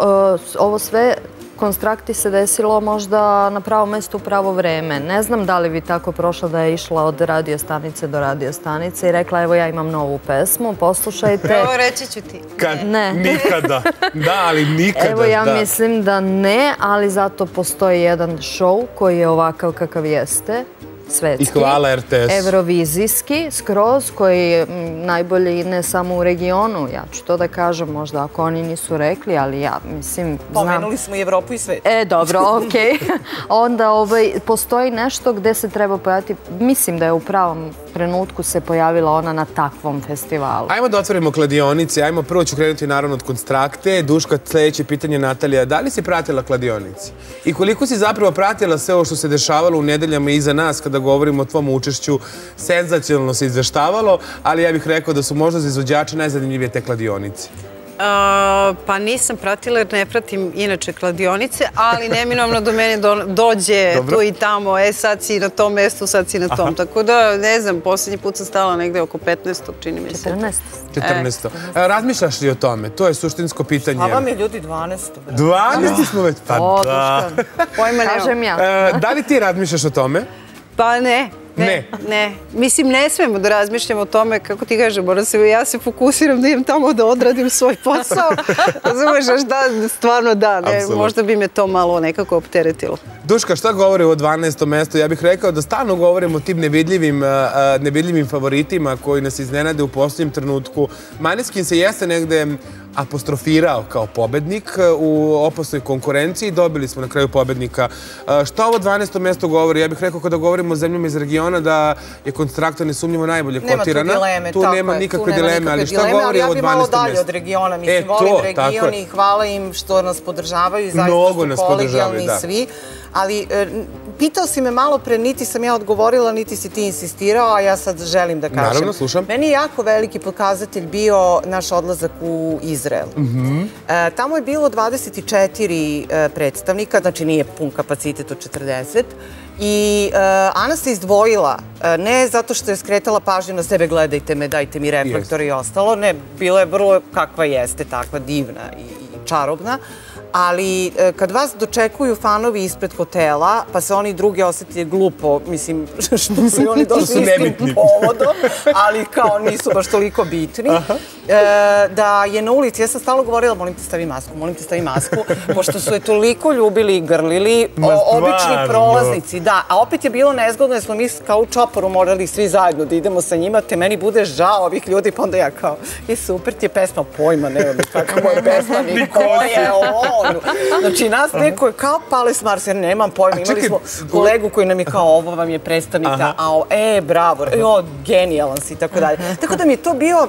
ovo sve Konstrakti se desilo možda na pravo mesto u pravo vreme. Ne znam da li bi tako prošla da je išla od radiostanice do radiostanice i rekla evo ja imam novu pesmu, poslušajte. Evo reći ću ti. Ne. Nikada. Da, ali nikada. Evo ja mislim da ne, ali zato postoji jedan show koji je ovakav kakav jeste. Svetski, i hvala RTS. Eurovizijski, skroz, koji je najbolji ne samo u regionu, ja ću to da kažem, možda ako oni nisu rekli, ali ja mislim, znam. Pomenuli smo i Evropu i svet. E, dobro, okej. Onda postoji nešto gde se treba pojaviti, mislim da je u pravom trenutku se pojavila ona na takvom festivalu. Ajmo da otvorimo kladionice, ajmo, prvo ću krenuti naravno od Konstrakte. Duška, sledeće pitanje, Natalija, da li si pratila kladionice? I koliko si zapravo pratila sve ovo što se dešavalo u nedeljama iza nas, kada govorimo o tvom učešću, senzacionalno se izveštavalo, ali ja bih rekao da su možda za izvođače najzanimljivije te kladionice. Pa nisam pratila jer ne pratim inače kladionice, ali neminovno do mene dođe tu i tamo, sad si na tom mestu, sad si na tom, tako da ne znam, poslednji put sam stala negde oko 15. čini mi se. 14. Razmišljaš li o tome? To je suštinsko pitanje. Hvala mi ljudi, 12. 12 smo već, pa da. Pojma kažem ja. Da li ti razmišljaš o tome? Pa ne. Ne. Mislim, ne smemo da razmišljamo o tome, kako ti kažem, ja se fokusiram da idem tamo da odradim svoj posao. Razumeš, da, stvarno da. Možda bi me to malo nekako opteretilo. Duška, šta govori o 12. mestu? Ja bih rekao da stalno govorimo o tim nevidljivim favoritima koji nas iznenade u posljednjem trenutku. Maneskin se jeste negde apostrofirao kao pobednik u opasnoj konkurenciji. Dobili smo na kraju pobednika. Šta ovo 12. mesto govori? Ja bih rekao kada govorimo o zemljama iz regiona da je Konstrakta nesumnjivo najbolje kotirana. Tu nema nikakve dileme, ali šta govori ovo 12. mesto? Ja bih malo dalje od regiona. Mislim, volim region i hvala im što nas podržavaju i zaista su kolegijalni svi. Ali pitao si me malo pre, niti sam ja odgovorila, niti si ti insistirao, a ja sad želim da kažem. Naravno, slušam. Meni je jako veliki pokazatelj bio naš odlazak u Izrael. Tamo je bilo 24 predstavnika, znači nije pun kapacitet od 40. I Ana se izdvojila, ne zato što je skretala pažnju na sebe, gledajte me, dajte mi reflektor i ostalo, ne, bila je vrlo kakva jeste, takva divna i čarobna. Ali kad vas dočekuju fanovi ispred hotela, pa se oni drugi osjetili glupo, mislim, što su i oni došli istim povodom, ali kao nisu baš toliko bitni, da je na ulici, ja sam stalo govorila, molim te stavi masku, molim te stavi masku, pošto su je toliko ljubili i grlili, obični prolaznici, da, a opet je bilo nezgodno, jer smo mi kao u čoporu morali svi zajedno da idemo sa njima, te meni bude žao ovih ljudi, pa onda ja kao, je super ti je pesma, pojma, nema mi kakva moja pesma, niko je ovo. Znači, nas neko je kao pale s Marsa, jer nemam pojma, imali smo kolegu koji nam je kao, ovo vam je predstavnika, a bravo, genijalan si, tako dalje. Tako da mi je to bio,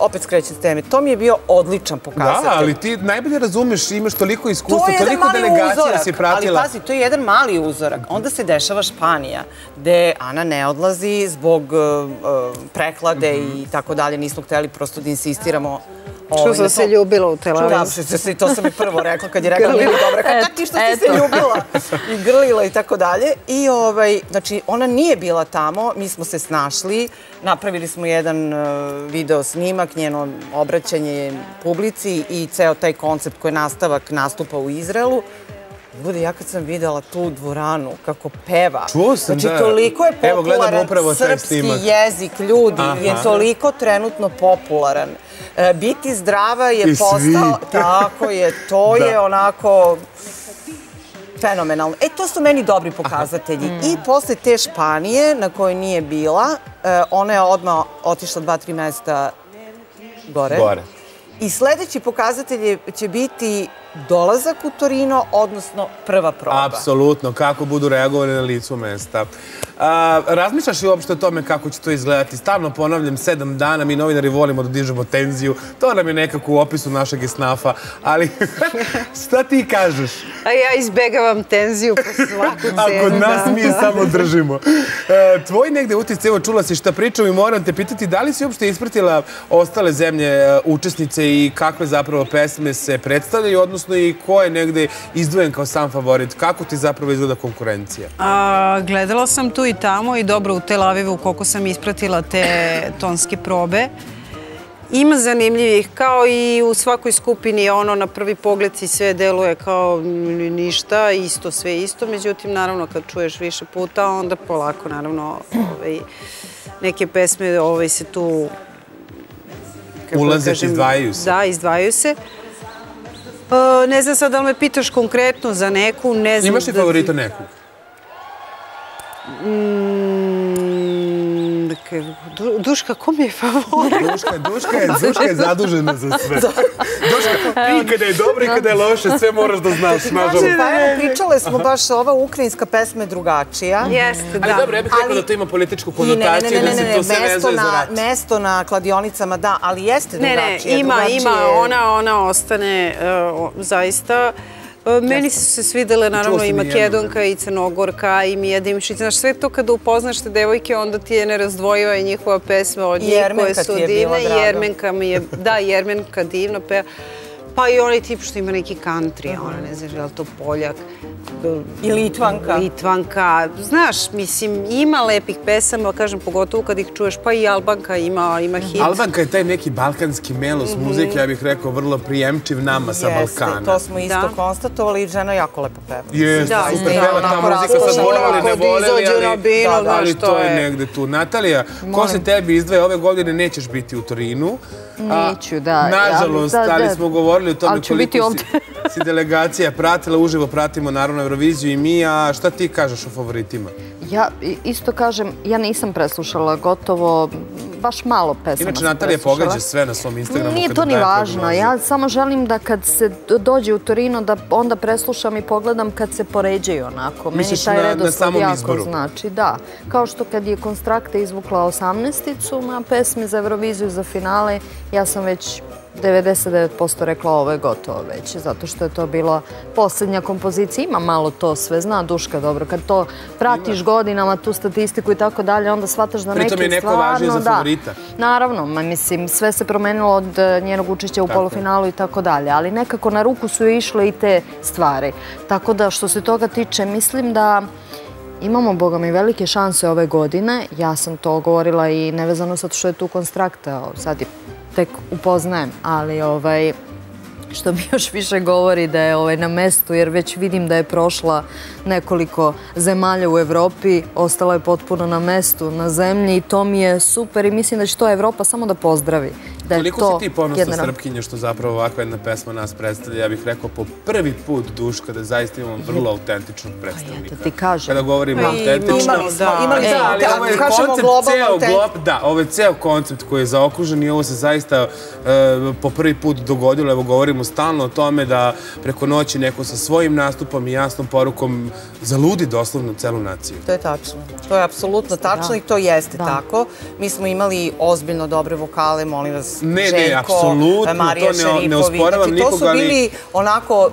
opet skrećem s teme, to mi je bio odličan pokazatelj. Da, ali ti najbolje razumeš, imaš toliko iskustva, toliko delegacija si pratila. Ali pazi, to je jedan mali uzorak. Onda se dešava Španija, gde Ana ne odlazi zbog prehlade i tako dalje, nismo hteli prosto da insistiramo Što sam se ljubila u Tel Avivu. I to sam i prvo rekla kad je rekla Vivi, dobro, kako ti što si se ljubila i grlila i tako dalje. I znači ona nije bila tamo, mi smo se snašli, napravili smo jedan video snimak, njeno obraćanje publici i ceo taj koncept koji je nastavak nastupa u Izraelu. Ljudi, ja kad sam videla tu dvoranu, kako peva. Čuo sam, da. Znači, toliko je popularan srpski jezik, ljudi, je toliko trenutno popularan. Biti zdrava je postao, tako je, to je onako fenomenalno. E, to su meni dobri pokazatelji. I posle te Španije, na kojoj nije bila, ona je odmah otišla 2-3 mesta gore. I sledeći pokazatelj će biti dolazak u Torino, odnosno prva proba. Apsolutno, kako budu reagovali na licu mesta. Razmišljaš li uopšte o tome kako će to izgledati? Stalno ponavljam, 7 dana, mi novinari volimo da dižemo tenziju, to nam je nekako u opisu našeg esnafa, ali šta ti kažeš? A ja izbegavam tenziju po svaku cenu. A kod nas mi je samo držimo. Tvoj negde utisci, evo čula si šta pričam i moram te pitati, da li si uopšte ispratila ostale zemlje učesnice i kakve zapravo pesme se predstavljaju, odnosno i ko je negde izdvojen kao sam favorit? Kako ti zapravo izgleda konkurencija? Gledala sam tu i tamo i dobro u Tel Avivu koliko sam ispratila te tonske probe. Ima zanimljivih, kao i u svakoj skupini, ono na prvi pogled si sve deluje kao ništa, isto, sve isto, međutim naravno kad čuješ više puta onda polako naravno neke pesme se tu ulaze, izdvajaju se. Da, izdvajaju se. Ne znam sad da li me pitaš konkretno za neku, ne znam... Imaš li favorita neku? Duška, ko mi je favorita? Duška je zadužena za sve. Duška, ti kada je dobro i kada je loše, sve moraš da znaš. Pričale smo baš, ova ukrajinska pesma je drugačija. Jeste, da. Ali dobro, ja bih rekao da to ima političku konotaciju i da se to sve vezuje za rat. Mesto na kladionicama, da, ali jeste drugačije. Ne, ima, ona ostane zaista... Meni su se svidele, naravno, i Makedonka, i Crnogorka, i Mija Dimšić. Znaš, sve to kada upoznaš te devojke, onda ti je nerazdvojiva i njihova pesma od njih koje su divne. I Jermenka mi je, da, Jermenka divno peva. Pa i onaj tip što ima neki country, ona, ne znaš, je li to Poljak? I Litvanka. Litvanka. Znaš, mislim, ima lepih pesama, kažem, pogotovo kad ih čuješ, pa i Albanka ima hit. Albanka je taj neki balkanski melos muzik, ja bih rekao, vrlo prijemčiv nama sa Balkana. Jeste, to smo isto konstatovali i žena jako lepo peva. Jeste, super peva ta muzika, sad voleli, ne voleli, ali to je negde tu. Natalija, ko se tebi izdvaja ove godine, nećeš biti u Torinu? Neću, da. Nažalost, ali smo govorili o tome koliko si delegacija pratila, uživo pratimo naravno Euroviziju i mi, a šta ti kažeš o favoritima? Ja isto kažem, ja nisam preslušala gotovo, baš malo pesama sam preslušala. Inače, Natalija pogađa sve na svom Instagramu. Nije to ni važno, ja samo želim da kad se dođe u Torino, da onda preslušam i pogledam kad se poređaju onako. Meni taj redosled jako znači, da. Kao što kad je Konstrakta izvukla 18-icu na pesmi za Euroviziju, za finale, ja sam već 99% rekla ovo je gotovo već, zato što je to bila poslednja kompozicija. Ima malo to sve, zna Duška dobro, kad to pratiš godinama, tu statistiku i tako dalje, onda shvataš da neke stvarno... Pritom je neko važnije za favorita. Naravno, mislim, sve se promenilo od njenog učešća u polufinalu i tako dalje, ali nekako na ruku su išle i te stvari. Tako da, što se toga tiče, mislim da... Imamo, boga mi, velike šanse ove godine. Ja sam to govorila i nevezano sad što je tu Konstrakta, sad je tek upoznajem, ali što mi još više govori da je na mestu, jer već vidim da je prošla nekoliko zemalja u Evropi, ostala je potpuno na mestu, na zemlji i to mi je super i mislim da će to Evropa samo da pozdravi. Koliko si ti ponosna Srpkinja što zapravo ovakva jedna pesma nas predstavlja, ja bih rekao po prvi put, Duška, da zaista imamo vrlo autentičnog predstavnika. Da ti kažem. Kada govorimo autentično, ali ovo je koncept, da, ovo je ceo koncept koji je zaokružen i ovo se zaista po prvi put dogodilo, evo govorimo stalno o tome da preko noći neko sa svojim nastupom i jasnom porukom zaludi doslovno celu naciju. To je tačno, to je apsolutno tačno i to jeste tako. Mi smo imali ozbiljno dobre vokale, molim vas, Ne, apsolutno, to ne osporavam nikoga. To su bili onako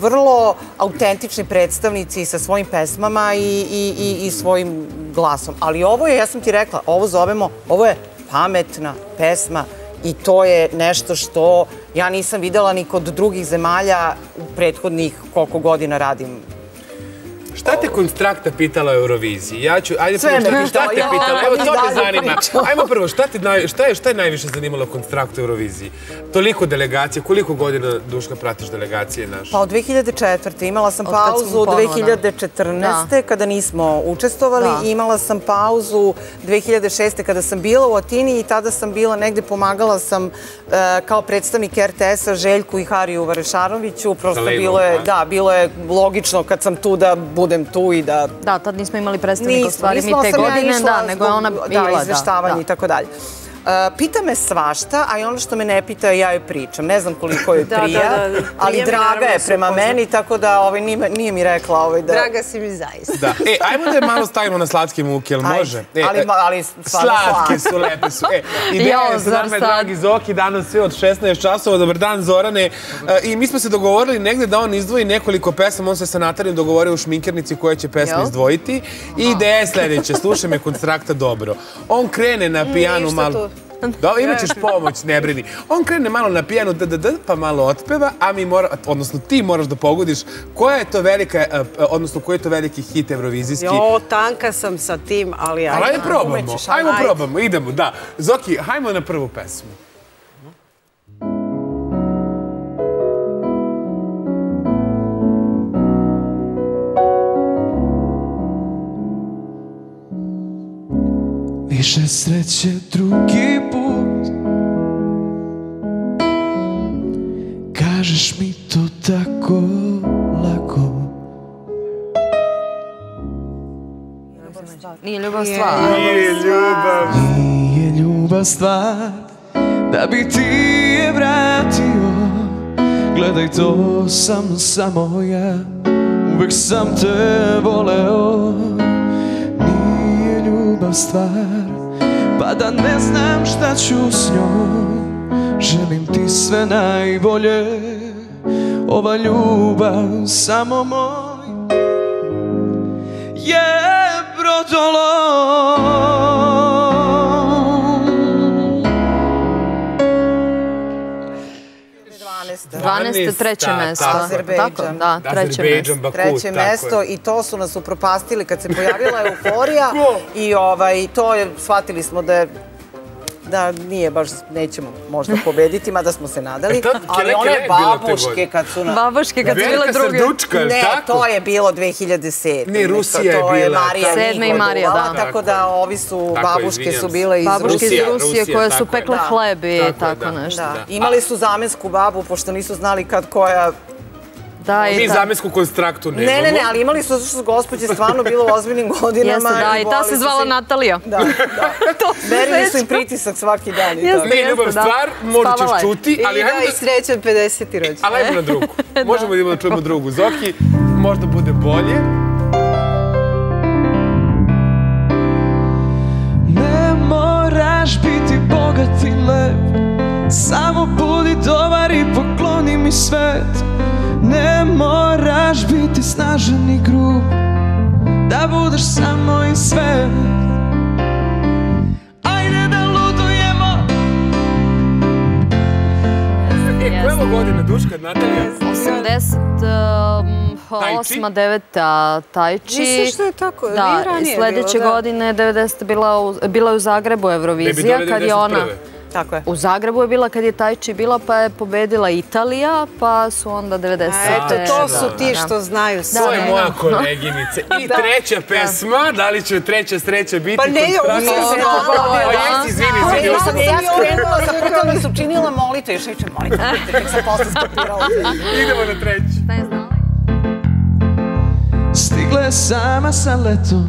vrlo autentični predstavnici sa svojim pesmama i svojim glasom. Ali ovo je, ja sam ti rekla, ovo zovemo, ovo je pametna pesma I to je nešto što ja nisam videla ni kod drugih zemalja u prethodnih koliko godina radim. Šta te Konstrakta pitala o Euroviziji? Ja ću, ajde prvo šta te pitala, evo to me zanima. Ajmo prvo, šta je najviše zanimalo Konstrakta o Euroviziji? Toliko delegacija, koliko godina, Duška, pratiš delegacije naše? Pa od 2004. Imala sam pauzu od 2014. kada nismo učestvovali. Imala sam pauzu 2006. kada sam bila u Atini i tada sam bila negde, pomagala sam kao predstavnik RTS-a Željku i Hariju Varešaroviću. Prosto bilo je logično kad sam tu da budem tu i da... Da, tad nismo imali predstavnika u stvari mi te godine, da, nego je ona bila, da, izveštavanje i tako dalje. Pita me svašta, a i ono što me ne pita, ja joj pričam. Ne znam koliko joj prija, ali draga je prema meni, tako da nije mi rekla da... Draga si mi zaista. Ajmo da je malo stavimo na slatke muke, jel može? Slatke su, lepe su. Idealno su nama, dragi Zoki, danas sve od 16 časova. Dobar dan, Zorane. I mi smo se dogovorili negde da on izdvoji nekoliko pesama. On se sa Natalijom dogovorio u šminkernici koja će pesma izdvojiti. I ideja je sledeća, slušaj me Konstrakta dobro. On krene na pijanu malo... Dobro, imaćeš pomoć, ne brini. On krene malo na pijanu, pa malo otpeva, a mi mora, odnosno ti moraš da pogodiš koja je to velika, odnosno koji je to veliki hit evrovizijski. Jo, tanka sam sa tim, ali ajmo. Ajmo probamo, idemo, da. Zoki, hajmo na prvu pesmu. Više sreće drugi put, kažeš mi to tako lako. Nije ljubav stvar. Nije ljubav stvar, da bi ti je vratio. Gledaj, to sam samo ja, uvek sam te voleo. Nije ljubav stvar, pa da ne znam šta ću s njom. Želim ti sve najbolje, ova ljubav samo moj je brodolom. 12. treće mesto. Azerbejdžan, Baku. Treće mesto i to su nas upropastili kad se pojavila euforija i to je, shvatili smo da nije baš, nećemo možda pobediti, mada smo se nadali, ali one babuške kad su... Babuške kad su bile druge. Ne, to je bilo 2007. Ne, Rusija je bila. Sedme i Marija, da. Tako da ovi su, babuške su bile iz Rusije koje su pekle hleb i tako nešto. Imali su zamensku babu, pošto nisu znali kad koja... Mi zamensku Konstraktu nemamo. Ne, ali imali su, zato što su gospođe stvarno bilo u ozbiljnim godinama. Jeste, da, i ta se zvala Natalija. Da, da. Merili su im pritisak svaki dan. Ne, ljubav stvar, možda ćeš čuti. I da, i srećan 50. rođendan. Ali ajmo na drugu. Možemo da čujemo drugu. Zoki, možda bude bolje. Ne moraš biti bogat i lep, samo budi dobar i pokloni mi svet. Ne moraš biti snažan i grub, da budeš samo i sve. Ajde da ludujemo. Koja je godina, Duška, Natalija? 88. 9. Tajči. Misliš da je tako? Da, sledeće godine 90. bila je u Zagrebu Eurovizija, kad je ona... U Zagrebu je bila kad je Tajči bila, pa je pobedila Italija, pa su onda 90. Eto, to su ti što znaju sve. To je moja koleginica. I treća pesma, da li će treća sreća biti? Pa ne, izvini. Ja sam krenula, zaputala i su činila molite, još neće molite. Tek sam posle skopirala. Idemo na treću. Stigla je sama sa letom,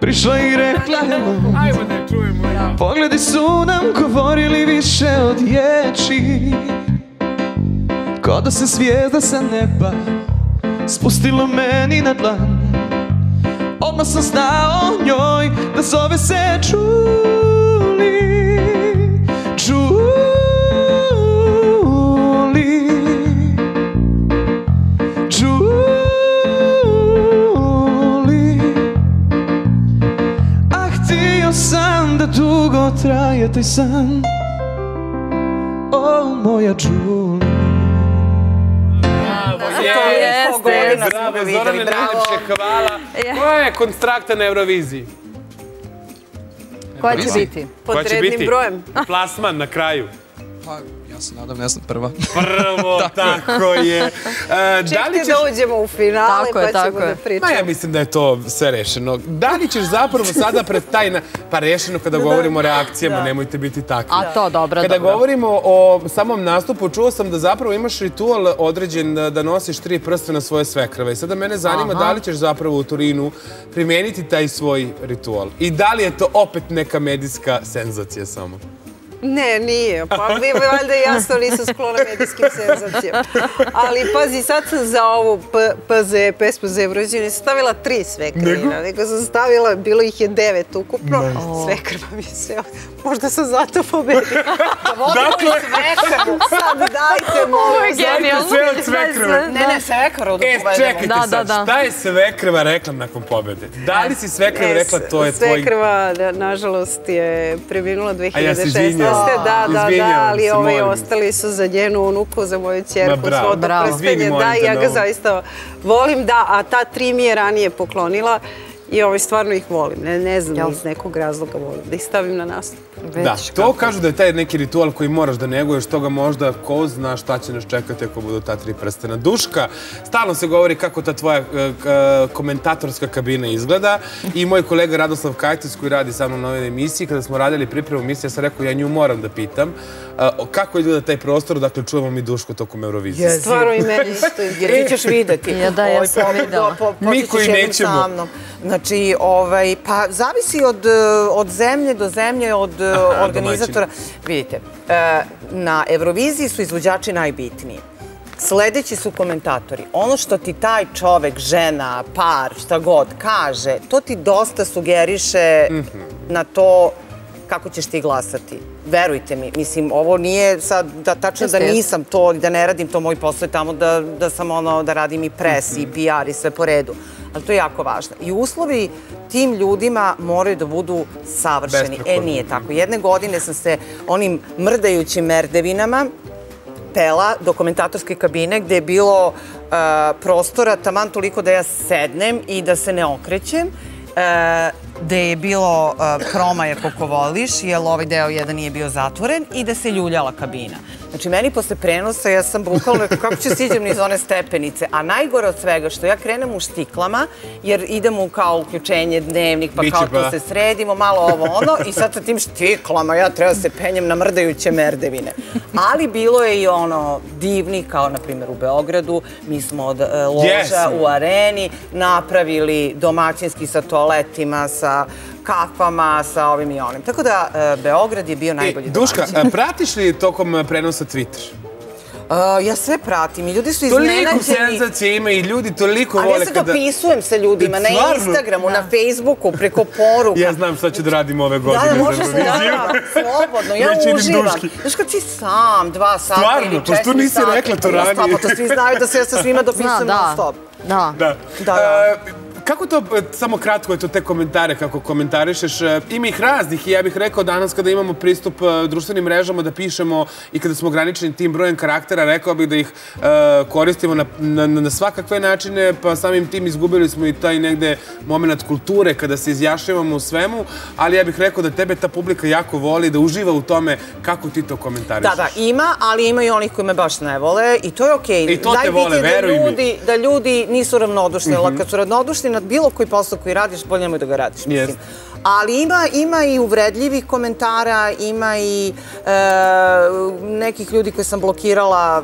prišla i rekla hello. Ajmo da čujemo. Pogledi su nam govorili više od riječi, ko da se zvijezda sa neba spustilo meni na dlan. Odmah sam znao njoj da zove se Julie, Julie, Julie. Ah, htio sam da dugo traje taj san, moja čula. Bravo, Zorane, najlepše hvala. Koja je Konstrakta na Euroviziji? Koja će biti? Pod rednim brojem. Plasman na kraju. Ja se nadam, ne znam, prva. Prvo, tako je. Čekajte da uđemo u finale pa ćemo da pričamo. Ja mislim da je to sve rešeno. Da li ćeš zapravo sada pred taj... Pa rešeno kada govorimo o reakcijama, nemojte biti takvi. A to, dobro. Kada govorimo o samom nastupu, čuo sam da zapravo imaš ritual određen da nosiš 3 prste na svoje svekrave. I sada mene zanima da li ćeš zapravo u Torinu primijeniti taj svoj ritual. I da li je to opet neka medijska senzacija samo? Ne, nije. Pa vi valjda jasno nisu sklona medijskim senzacijama. Ali pazi, sad sam za ovu pesmu za Euroviziju nisam stavila 3 svekrvina, nego sam stavila, bilo ih je 9 ukupno, svekrva mi se... Možda sam zato pobedila. Dakle... Sad dajte mu... Dajte sve od svekrva. Ne, svekrva odpovedamo. E, čekajte sad, šta je svekrva rekla nakon pobede? Da li si svekrva rekla to je tvoj... Svekrva, nažalost, je preminula 2016. Da, ali ovi ostali su za njenu unuku, za moju čerku, svo do prstenje, da, ja ga zaista volim, da, a ta 3 mi je ranije poklonila i stvarno ih volim, ne znam, iz nekog razloga volim, da ih stavim na nastup. Da, to kažu da je taj neki ritual koji moraš da neguješ, toga možda ko zna šta će nas čekati ako budu ta 3 prstena. Duška, stalno se govori kako ta tvoja komentatorska kabina izgleda i moj kolega Radoslav Kajtis koji radi sa mnom na ovoj emisiji, kada smo radili pripremu emisije, ja sam rekao ja nju moram da pitam kako izgleda taj prostor, dakle čujemo mi Dušku tokom Eurovizije. Stvarno i meni isto, jer ti ćeš vidjeti. Da, ja sam videla. Mi koji nećemo. Znači, pa zavisi od zemlje do zemlje, od organizatora. Vidite, na Euroviziji su izvođači najbitniji. Sledeći su komentatori. Ono što ti taj čovek, žena, par, šta god, kaže, to ti dosta sugeriše na to kako ćeš ti glasati. Verujte mi, mislim, ovo nije sad tačno da nisam to, da ne radim to moj posao tamo, da sam ono, da radim i pres i PR i sve po redu. Ali to je jako važno. I uslovi tim ljudima moraju da budu savršeni. E, nije tako. Jedne godine sam se onim mrdajućim merdevinama pela do komentatorske kabine gde je bilo prostora taman toliko da ja sednem i da se ne okrećem. Da je bilo promaja koliko voliš, jer ovaj deo jedan nije bio zatvoren i da se ljuljala kabina. Znači, meni posle prenosa ja sam bukvalno kako ću siđem niz one stepenice, a najgore od svega što ja krenem u štiklama, jer idemo kao uključenje dnevnik, pa kao to se sredimo, malo ovo ono, i sad sa tim štiklama ja treba se penjem na mrdajuće merdevine. Ali bilo je i ono divni, kao na primjer u Beogradu, mi smo od loža u areni napravili domaćinski sa toaletima, sa kafama, sa ovim i onim. Tako da, Beograd je bio najbolji domaćin. Duška, pratiš li tokom prenosa Twitter? Ja sve pratim i ljudi su iznenađeni. Toliko senzacije ima i ljudi toliko vole kada... Ali ja sad opisujem sa ljudima na Instagramu, na Facebooku, preko poruka. Ja znam šta ću da radim ove godine. Da, možeš da radim, slobodno, ja uživam. Znaš kad si sam, 2 sata ili 4 sata. Stvarno, pa što nisi rekla to ranije. Pa to svi znaju da se ja sa svima dopisujem na stop. Da. Kako to, samo kratko je to te komentare, kako komentarišeš, ima ih raznih i ja bih rekao danas kada imamo pristup društvenim mrežama da pišemo i kada smo ograničeni tim brojem karaktera, rekao bih da ih koristimo na svakakve načine, pa samim tim izgubili smo i taj negde moment kulture kada se izjašnjavamo u svemu, ali ja bih rekao da tebe ta publika jako voli, da uživa u tome kako ti to komentarišeš. Da, ima, ali ima i onih koji me baš ne vole i to je okej. I to te vole, veruj mi. Najbitnije da ljudi nisu ravnodušni, ali kad su ravnodušni na bilo koji posao koji radiš, bolje nemoj da ga radiš. Ali ima i uvredljivih komentara, ima i nekih ljudi koje sam blokirala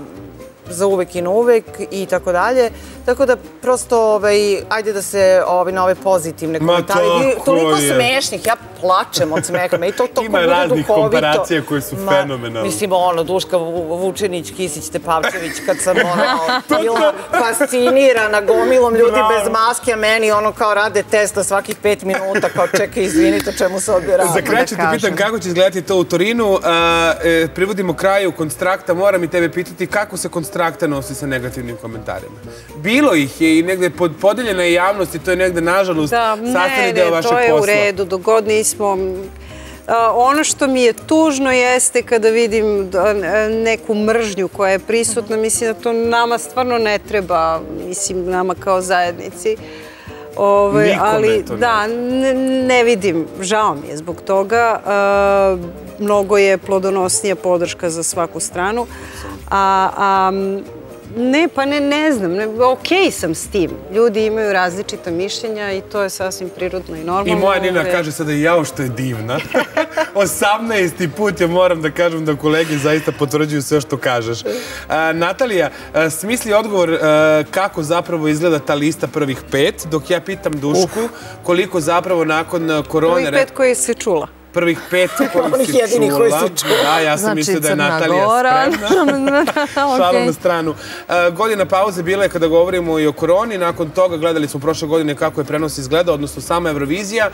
za uvek i na uvek i tako dalje. Tako da prosto, ajde da se na ove pozitivne komentare. Toliko smešnih, ja plačem od smeha. Ima raznih komparacija koje su fenomenalne. Mislim, ono, Duška Vučinić, Kisić, Tepavčević, kad sam bila fascinirana gomilom ljudi bez maske, a meni ono kao rade test na svakih 5 minuta, kao čekaj, izvinite, čemu se ovdje radim. Za kraj ću te pitam kako će izgledati to u Torinu. Privodimo kraju Konstrakta, moram i tebe pitati kako se Konstrakta nosi sa negativnim komentarima. Bilo ih je i negde podeljena je javnost i to je negde, nažalost, sastavni deo vašeg posla. Da, ne, to je u redu. Dok god nismo Ono što mi je tužno jeste kada vidim neku mržnju koja je prisutna, mislim da to nama stvarno ne treba, mislim nama kao zajednici. Ali da, ne vidim, žao mi je zbog toga, mnogo je plodonosnija podrška za svaku stranu. Ne, pa ne znam, okej sam s tim. Ljudi imaju različita mišljenja i to je sasvim prirodno i normalno. I moja Nina kaže sada i jao što je divna. 18. put ja moram da kažem da kolege zaista potvrđuju sve što kažeš. Natalija, smisli odgovor kako zapravo izgleda ta lista prvih pet, dok ja pitam Dušku koliko zapravo nakon korone... Prvih pet koje si čula. Prvih pet koji si čula. Ja sam mislila da je Natalija spremna. Šalu na stranu. Godina pauze bila je kada govorimo i o koroni. Nakon toga gledali smo prošle godine kako je prenos izgledao, odnosno sama Eurovizija.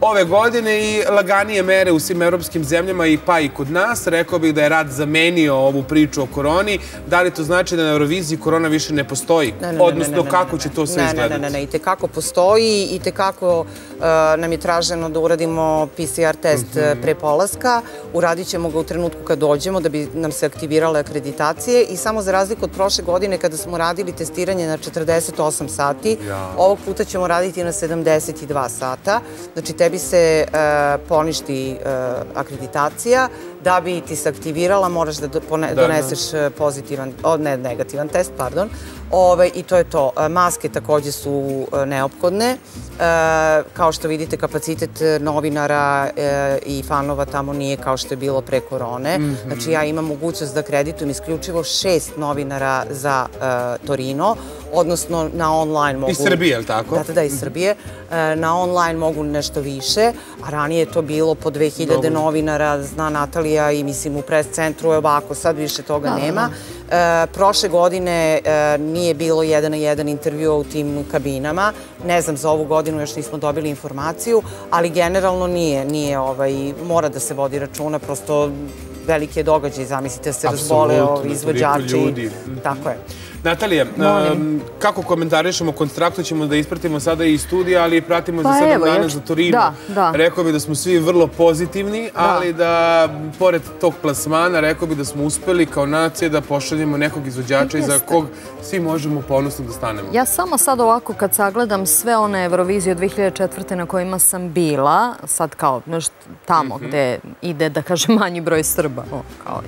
Ove godine i laganije mere u svim evropskim zemljama i pa i kod nas. Rekao bih da je rad zamenio ovu priču o koroni. Da li to znači da na Euroviziji korona više ne postoji? Odnosno kako će to sve izgledati? Ne, i tekako postoji i tekako nam je traženo da uradimo PCR test pre polaska, uradit ćemo ga u trenutku kad dođemo da bi nam se aktivirale akreditacije i samo za razliku od prošle godine kada smo radili testiranje na 48 sati, ovog puta ćemo raditi na 72 sata. Znači tebi se poništi akreditacija, da bi ti se aktivirala moraš da doneseš negativan test, pardon, i to je to. Maske takođe su neophodne. Kao što vidite, kapacitet novinara i fanova tamo nije kao što je bilo pre korone. Znači ja imam mogućnost da akreditujem isključivo 6 novinara za Torino, odnosno na online mogu... Iz Srbije, je li tako? Da, iz Srbije. Na online mogu nešto više, a ranije je to bilo po 2000 novinara, zna Natalija i mislim u press centru je ovako, sad više toga nema. Prošle godine nije bilo 1:1 intervjua u tim kabinama. Ne znam, za ovu godinu još nismo dobili informaciju, ali generalno nije, mora da se vodi računa, prosto velike događaje, zamislite, se razbole izvođači. Tako je. Natalija, kako komentarišemo Konstraktu, ćemo da ispratimo sada i studija, ali pratimo za 7 dana za Torino. Rekao bih da smo svi vrlo pozitivni, ali da, pored tog plasmana, rekao bih da smo uspeli kao nacije da pošaljemo nekog izvođača iza kog svi možemo ponosno da stanemo. Ja samo sad ovako kad sagledam sve one Eurovizije od 2004. na kojima sam bila, sad kao tamo gde ide, da kažem, manji broj Srba,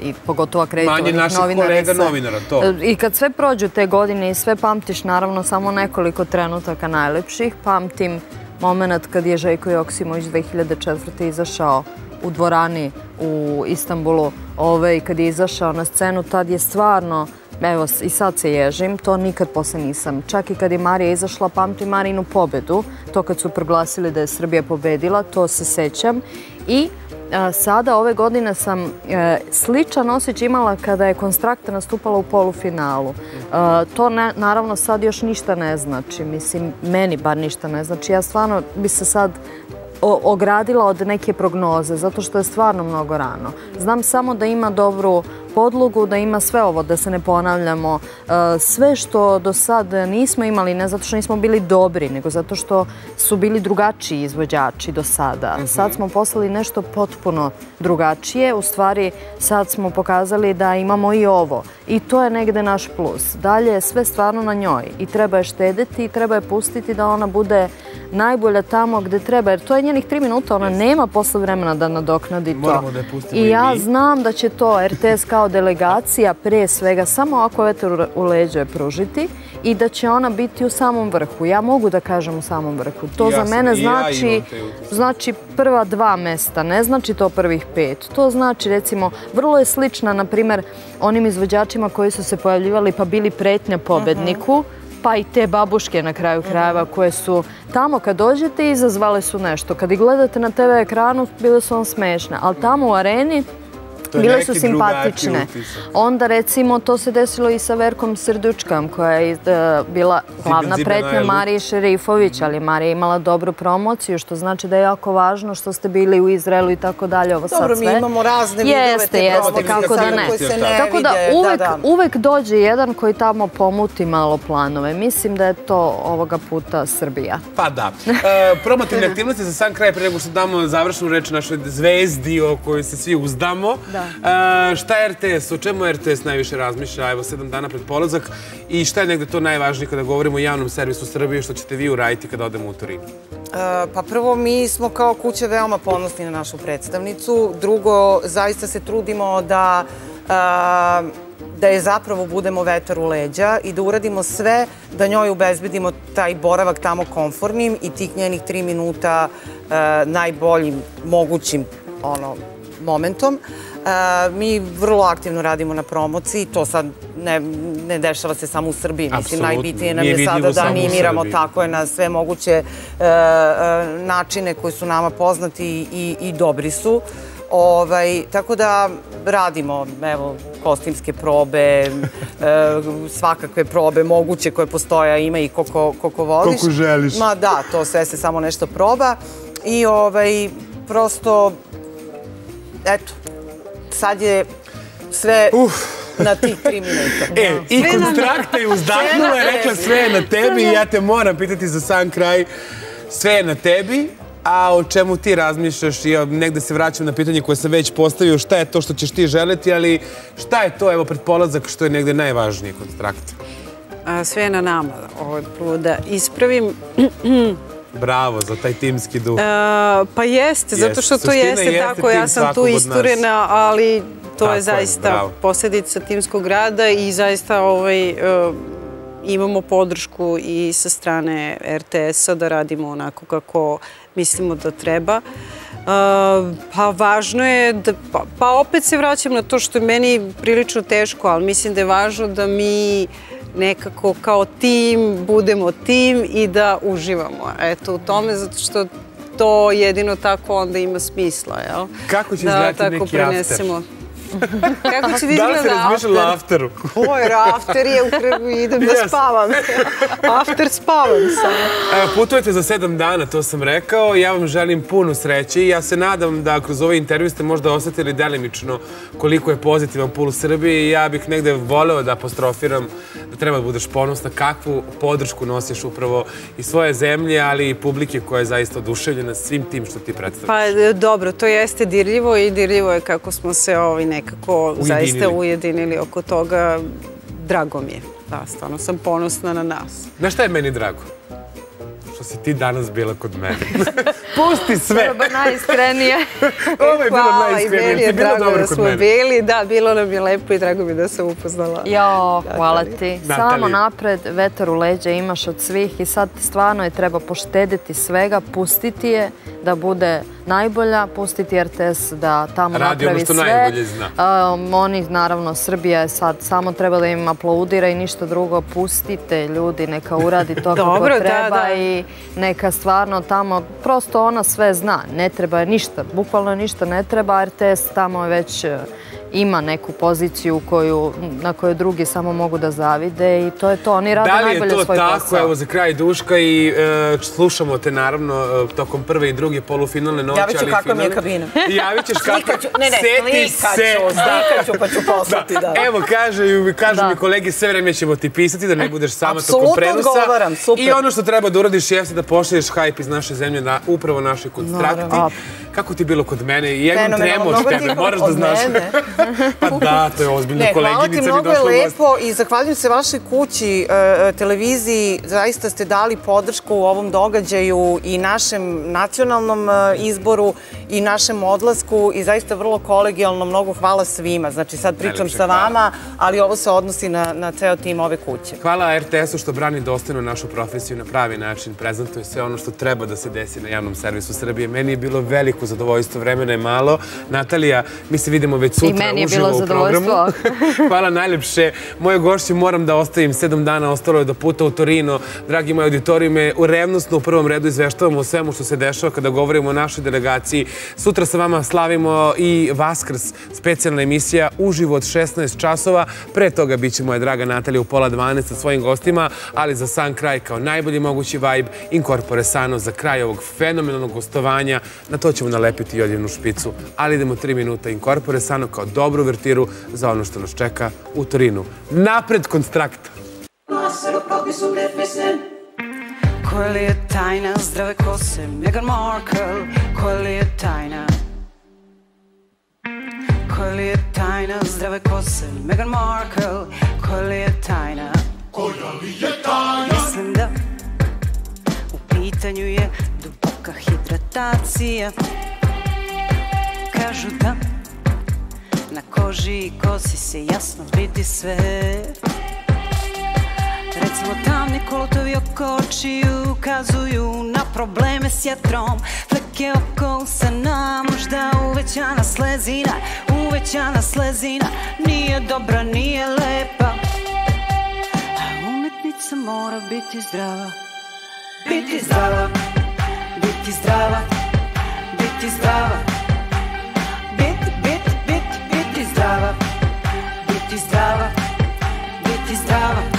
i pogotovo akreditovanih novinara. Manje naših kolega novinara, to. I kad sve prođu te godine i sve pamtiš, naravno, samo nekoliko trenutaka najlepših. Pamtim moment kad je Željko Joksimović 2004. izašao u dvorani u Istanbulu, kad je izašao na scenu, tad je stvarno, evo i sad se ježim, to nikad posle nisam. Čak i kad je Marija izašla, pamtim Marijinu pobedu, to kad su proglasili da je Srbija pobedila, to se sećam. I sada ove godine sam sličan osjećaj imala kada je Konstrakta nastupala u polufinalu. To naravno sad još ništa ne znači, mislim meni bar ništa ne znači. Ja stvarno bi se sad ogradila od neke prognoze, zato što je stvarno mnogo rano. Znam samo da ima dobru podlogu, da ima sve ovo, da se ne ponavljamo. Sve što do sad nismo imali, ne zato što nismo bili dobri, nego zato što su bili drugačiji izvođači do sada. Sad smo poslali nešto potpuno drugačije, u stvari sad smo pokazali da imamo i ovo. I to je negde naš plus. Dalje je sve stvarno na njoj i treba je štediti i treba je pustiti da ona bude najbolja tamo gde treba, jer to je njenih 3 minuta, ona nema posle vremena da nadoknadi to. I ja znam da će to RTS kao delegacija pre svega samo ako vetar u leđe pružiti i da će ona biti u samom vrhu. Ja mogu da kažem u samom vrhu. To za mene znači prva 2 mesta, ne znači to prvih 5. To znači, recimo, vrlo je slična, na primer, onim izvođačima koji su se pojavljivali pa bili pretnja pobedniku, pa i te babuške na kraju krajeva koje su tamo kad dođete izazvale su nešto. Kad ih gledate na TV ekranu bile su vam smešne, ali tamo u areni bile su simpatične. Onda recimo to se desilo i sa Verkom Srdučkom koja je bila glavna pretnja Marije Šerifović, ali Marija je imala dobru promociju, što znači da je jako važno što ste bili u Izraelu i tako dalje. Ovo sad sve. Dobro, mi imamo razne vidove te promociju. Tako da uvek dođe jedan koji tamo pomuti malo planove. Mislim da je to ovoga puta Srbija. Pa da. Promotivne aktivnosti za sam kraj, pre nego što damo završnu reč našoj zvezdi o kojoj se svi uzdamo. Šta je RTS? O čemu RTS najviše razmišlja? Evo, 7 dana pred polazak. I šta je negde to najvažnije kada govorimo o javnom servisu Srbije? Što ćete vi uraditi kada odemo u Torino? Pa prvo, mi smo kao kuća veoma ponosni na našu predstavnicu. Drugo, zaista se trudimo da je zapravo budemo vetar u leđa i da uradimo sve da njoj ubezbedimo taj boravak tamo komfornim i tih njenih 3 minuta najboljim mogućim momentom. Mi vrlo aktivno radimo na promociji, to sad ne dešava se samo u Srbiji, mislim, najbitnije nam je sada da animiramo tako je na sve moguće načine koji su nama poznati i dobri su. Tako da radimo kostimske probe, svakakve probe moguće koje postoje, ima i koliko voliš. Koliko želiš. Ma da, to sve se samo nešto proba i prosto, eto, sad je sve na tih 3 minuta. E, i Konstrakta je uzdahnula, je rekla sve je na tebi i ja te moram pitati za sam kraj, sve je na tebi. A o čemu ti razmišljaš? Ja negde se vraćam na pitanje koje sam već postavio, šta je to što ćeš ti želiti, ali šta je to, evo, pred polazak, što je negde najvažnije Konstrakta? Sve je na nama, da ispravim. Bravo, za taj timski duh. Pa jeste, zato što to jeste tako, ja sam tu isturena, ali to je zaista posledica timskog rada i zaista imamo podršku i sa strane RTS-a da radimo onako kako mislimo da treba. Pa važno je, pa opet se vraćam na to što je meni prilično teško, ali mislim da je važno da mi nekako kao tim budemo tim i da uživamo. Eto, u tome, zato što to jedino tako onda ima smisla, jel? Kako će izgledati neki after? Kako će da izgleda after? Da li se razmišljala afteru? Oj, after je, idem da spavam. After spavam sam. Putujete za 7 dana, to sam rekao. Ja vam želim puno sreće i ja se nadam da kroz ove intervju ste možda osetili delimično koliko je pozitivan pul u Srbiji. Ja bih negde voleo da apostrofiram da treba da budeš ponosna kakvu podršku nosiš upravo i svoje zemlje, ali i publike koja je zaista oduševljena svim tim što ti predstavljaš. Pa dobro, to jeste dirljivo i dirljivo je kako smo se nekako zaista ujedinili oko toga. Drago mi je. Da, stvarno sam ponosna na nas. Znaš šta je meni drago? Što si ti danas bila kod mene. Pusti sve! Ovo je najiskrenije. Ovo je bilo najiskrenije. Ti je bilo dobro kod mene. Da, bilo nam je lepo i drago mi da sam upoznala. Jo, hvala ti. Samo napred, vetar u leđa imaš od svih i sad stvarno je treba poštediti svega, pustiti je da bude najbolja, pustiti RTS da tamo napravi sve. Oni, naravno, Srbija je sad samo treba da im aplaudira i ništa drugo. Pustite ljudi, neka uradi to kako treba i neka stvarno tamo, prosto ona sve zna. Ne treba je ništa, bukvalno ništa ne treba. RTS tamo već ima neku poziciju na koju drugi samo mogu da zavide i to je to. Oni rade najbolje svoj posao. Da li je to tako? Evo, za kraj Duška i slušamo te naravno tokom prve i druge polufinalne noći. Javit ću kakva mi je kabina. Javit ćeš kakva. Seti se. Slikaću pa ću poslati. Evo, kažu mi kolege, sve vreme ćemo ti pisati da ne budeš sama tokom prenosa. Apsolutno odgovaram, super. I ono što treba da uradiš jeste da pošalješ hajp iz naše zemlje na upravo našoj Konstrakti. Kako ti je bilo kod mene? Ja imam tremu od tebe, moraš da znaš. Pa da, to je ozbiljno, koleginica mi došla u gost. Hvala ti, mnogo je lepo i zahvaljujem se vašoj kući, televiziji. Zaista ste dali podršku u ovom događaju i našem nacionalnom izboru i našem odlasku i zaista vrlo kolegijalno, mnogo hvala svima. Znači sad pričam sa vama, ali ovo se odnosi na ceo tim ove kuće. Hvala RTS-u što brani dostojno našu profesiju na pravi način, prezentuje sve ono što treba da se desi na javnom servisu Srbije. Meni je bilo veliko zadovoljstvo, vremena je malo. Natalija, mi se vidimo već sutra. meni je bilo zadovoljstvo. Hvala najljepše. Moje gošće moram da ostavim 7 dana, ostalo je do puta u Torino. Dragi moji auditorijume, revnosno u prvom redu izveštavamo o svemu što se dešava kada govorimo o našoj delegaciji. Sutra sa vama slavimo i Vaskrs, specijalna emisija uživo od 16 časova. Pre toga bit će moja draga Natalija u pola 12 sa svojim gostima, ali za sam kraj kao najbolji mogući vibe Incorpore Sano za kraj ovog fenomenalnog gostovanja. Na to ćemo nalepiti i odjevnu špicu, ali idemo 3 minuta Incorpore Sano kao dobru vertiru za ono što nas čeka u Torinu. Napred Konstrakta! Koja li je tajna zdrave kose Meghan Markle? Koja li je tajna? Koja li je tajna zdrave kose Meghan Markle? Koja li je tajna? Koja li je tajna? Mislim da u pitanju je duboka hidratacija. Kažu da na koži i kosi se jasno vidi sve. Recimo tamni kolotovi oko očiju ukazuju na probleme s jetrom. Fleke oko usana, možda uvećana slezina. Uvećana slezina nije dobra, nije lepa. A umetnica mora biti zdrava. Biti zdrava, biti zdrava, biti zdrava. Biti, biti, biti, biti zdrava. Biti zdrava, biti zdrava.